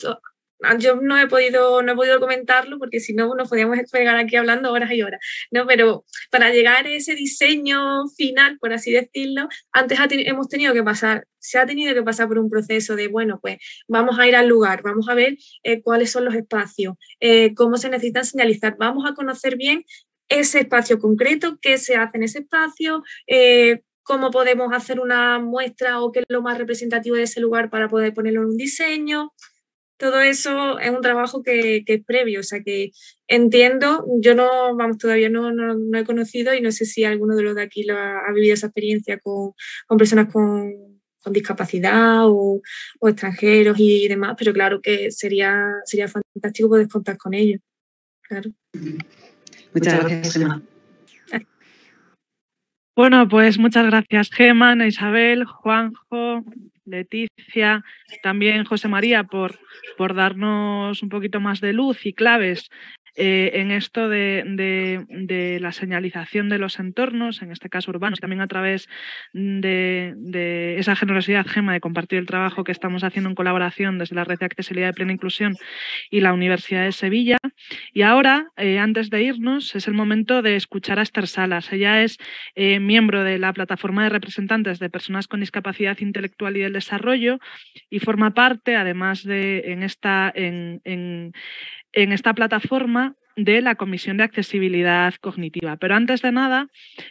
yo no he podido comentarlo porque si no nos podíamos despegar aquí hablando horas y horas, ¿no? Pero para llegar a ese diseño final, por así decirlo, antes se ha tenido que pasar por un proceso de, bueno, pues vamos a ir al lugar, vamos a ver cuáles son los espacios, cómo se necesitan señalizar, vamos a conocer bien ese espacio concreto, qué se hace en ese espacio, cómo podemos hacer una muestra o qué es lo más representativo de ese lugar para poder ponerlo en un diseño. Todo eso es un trabajo que es previo, o sea que entiendo, yo no, vamos, todavía no he conocido y no sé si alguno de los de aquí ha vivido esa experiencia con personas con discapacidad o extranjeros y demás, pero claro que sería fantástico poder contar con ellos, claro. Muchas gracias, Gema. Bueno, pues muchas gracias, Gema, Ana Isabel, Juanjo, Leticia, también José María, por darnos un poquito más de luz y claves en esto de la señalización de los entornos, en este caso urbanos, y también a través de esa generosidad, Gema, de compartir el trabajo que estamos haciendo en colaboración desde la Red de Accesibilidad de Plena Inclusión y la Universidad de Sevilla. Y ahora, antes de irnos, es el momento de escuchar a Esther Salas. Ella es miembro de la Plataforma de Representantes de Personas con Discapacidad Intelectual y del Desarrollo y forma parte, además de en esta plataforma, de la Comisión de Accesibilidad Cognitiva. Pero antes de nada,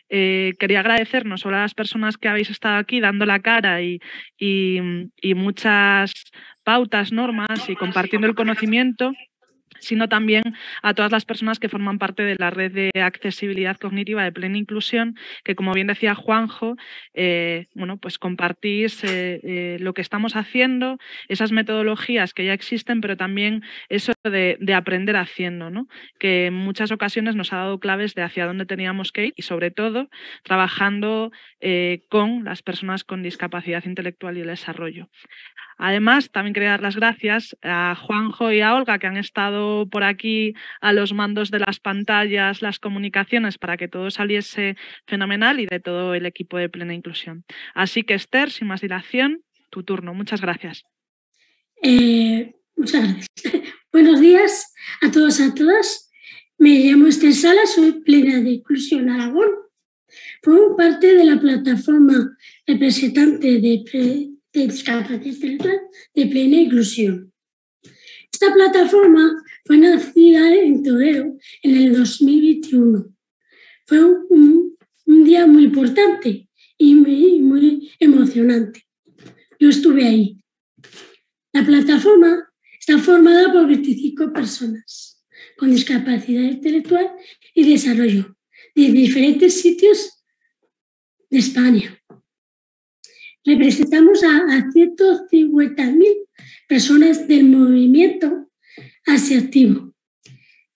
quería agradecer no solo a las personas que habéis estado aquí dando la cara y muchas pautas, normas y compartiendo el conocimiento, sino también a todas las personas que forman parte de la Red de Accesibilidad Cognitiva de Plena Inclusión, que, como bien decía Juanjo, bueno, pues compartís lo que estamos haciendo, esas metodologías que ya existen, pero también eso de aprender haciendo, ¿no? Que en muchas ocasiones nos ha dado claves de hacia dónde teníamos que ir y, sobre todo, trabajando con las personas con discapacidad intelectual y el desarrollo. Además, también quería dar las gracias a Juanjo y a Olga, que han estado por aquí a los mandos de las pantallas, las comunicaciones, para que todo saliese fenomenal, y de todo el equipo de Plena Inclusión. Así que, Esther, sin más dilación, tu turno. Muchas gracias. Muchas gracias. Buenos días a todos y a todas. Me llamo Esther Salas, soy Plena de Inclusión Aragón. Formo parte de la plataforma representante de discapacidad intelectual de Plena Inclusión. Esta plataforma fue nacida en Toledo en el 2021. Fue un día muy importante y muy emocionante. Yo estuve ahí. La plataforma está formada por 25 personas con discapacidad intelectual y desarrollo de diferentes sitios de España. Representamos a 150.000 personas del movimiento asociativo.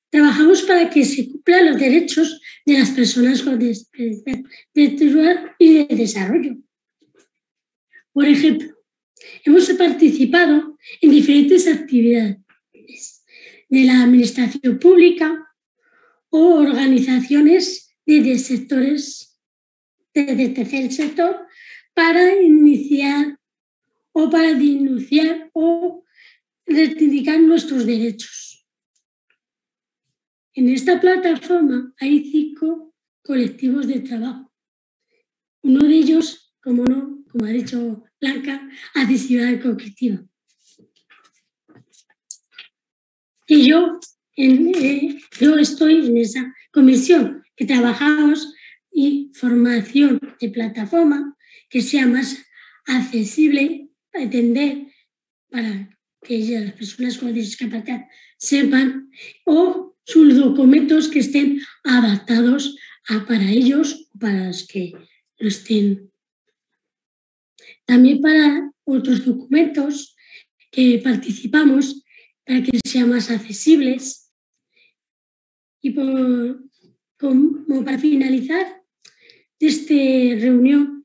Trabajamos para que se cumplan los derechos de las personas con discapacidad intelectual y de desarrollo. Por ejemplo, hemos participado en diferentes actividades de la administración pública o organizaciones de tercer sector, para iniciar o para denunciar o reivindicar nuestros derechos. En esta plataforma hay 5 colectivos de trabajo. Uno de ellos, como ha dicho Blanca, accesibilidad cognitiva. Y yo estoy en esa comisión que trabajamos y formación de plataforma que sea más accesible para entender, para que las personas con discapacidad sepan, o sus documentos que estén adaptados para ellos o para los que lo estén. También para otros documentos que participamos para que sean más accesibles. Y como para finalizar esta reunión,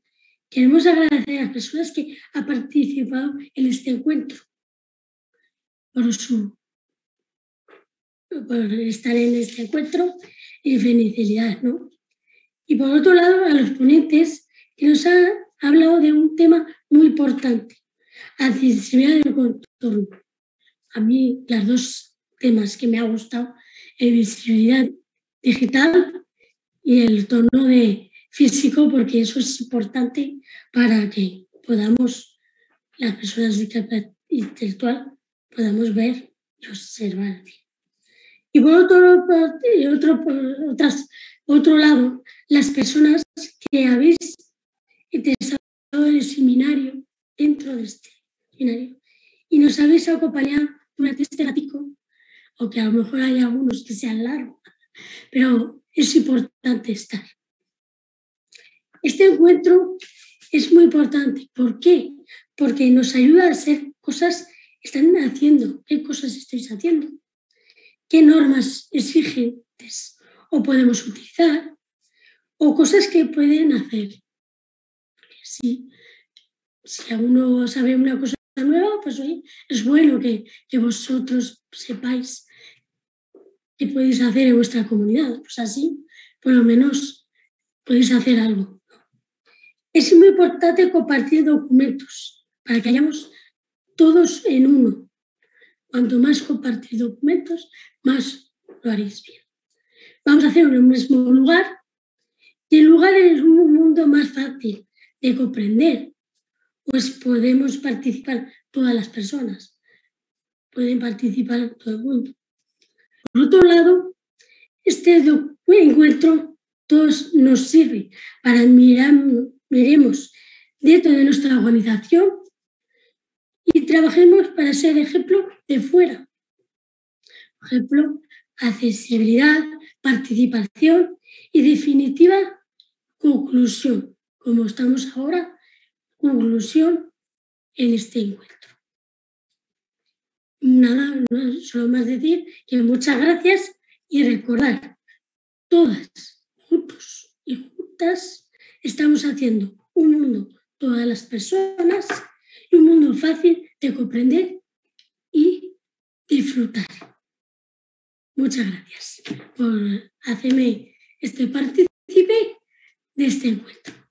queremos agradecer a las personas que han participado en este encuentro por estar en este encuentro y felicidad, ¿no? Y por otro lado, a los ponentes que nos han hablado de un tema muy importante, accesibilidad del contorno. A mí, los dos temas que me han gustado, la visibilidad digital y el torno de físico, porque eso es importante para que podamos, las personas de discapacidad intelectual, podamos ver y observar. Y por otro lado, las personas que habéis interesado en el seminario, dentro de este seminario, y nos habéis acompañado durante este ratico, aunque a lo mejor hay algunos que sean largos, pero es importante estar. Este encuentro es muy importante. ¿Por qué? Porque nos ayuda a hacer cosas que están haciendo. ¿Qué cosas estáis haciendo? ¿Qué normas exigentes o podemos utilizar? ¿O cosas que pueden hacer? Porque si alguno sabe una cosa nueva, pues oye, es bueno que vosotros sepáis ¿qué podéis hacer en vuestra comunidad? Pues así, por lo menos, podéis hacer algo. Es muy importante compartir documentos para que hayamos todos en uno. Cuanto más compartir documentos, más lo haréis bien. Vamos a hacerlo en un mismo lugar y el lugar es un mundo más fácil de comprender, pues podemos participar todas las personas, pueden participar todo el mundo. Por otro lado, este encuentro todos nos sirve para miremos dentro de nuestra organización y trabajemos para ser ejemplo de fuera. Por ejemplo, accesibilidad, participación y definitiva conclusión, como estamos ahora, conclusión en este encuentro. Nada, solo más decir que muchas gracias y recordar, todas, juntos y juntas, estamos haciendo un mundo, todas las personas, y un mundo fácil de comprender y disfrutar. Muchas gracias por hacerme partícipe de este encuentro.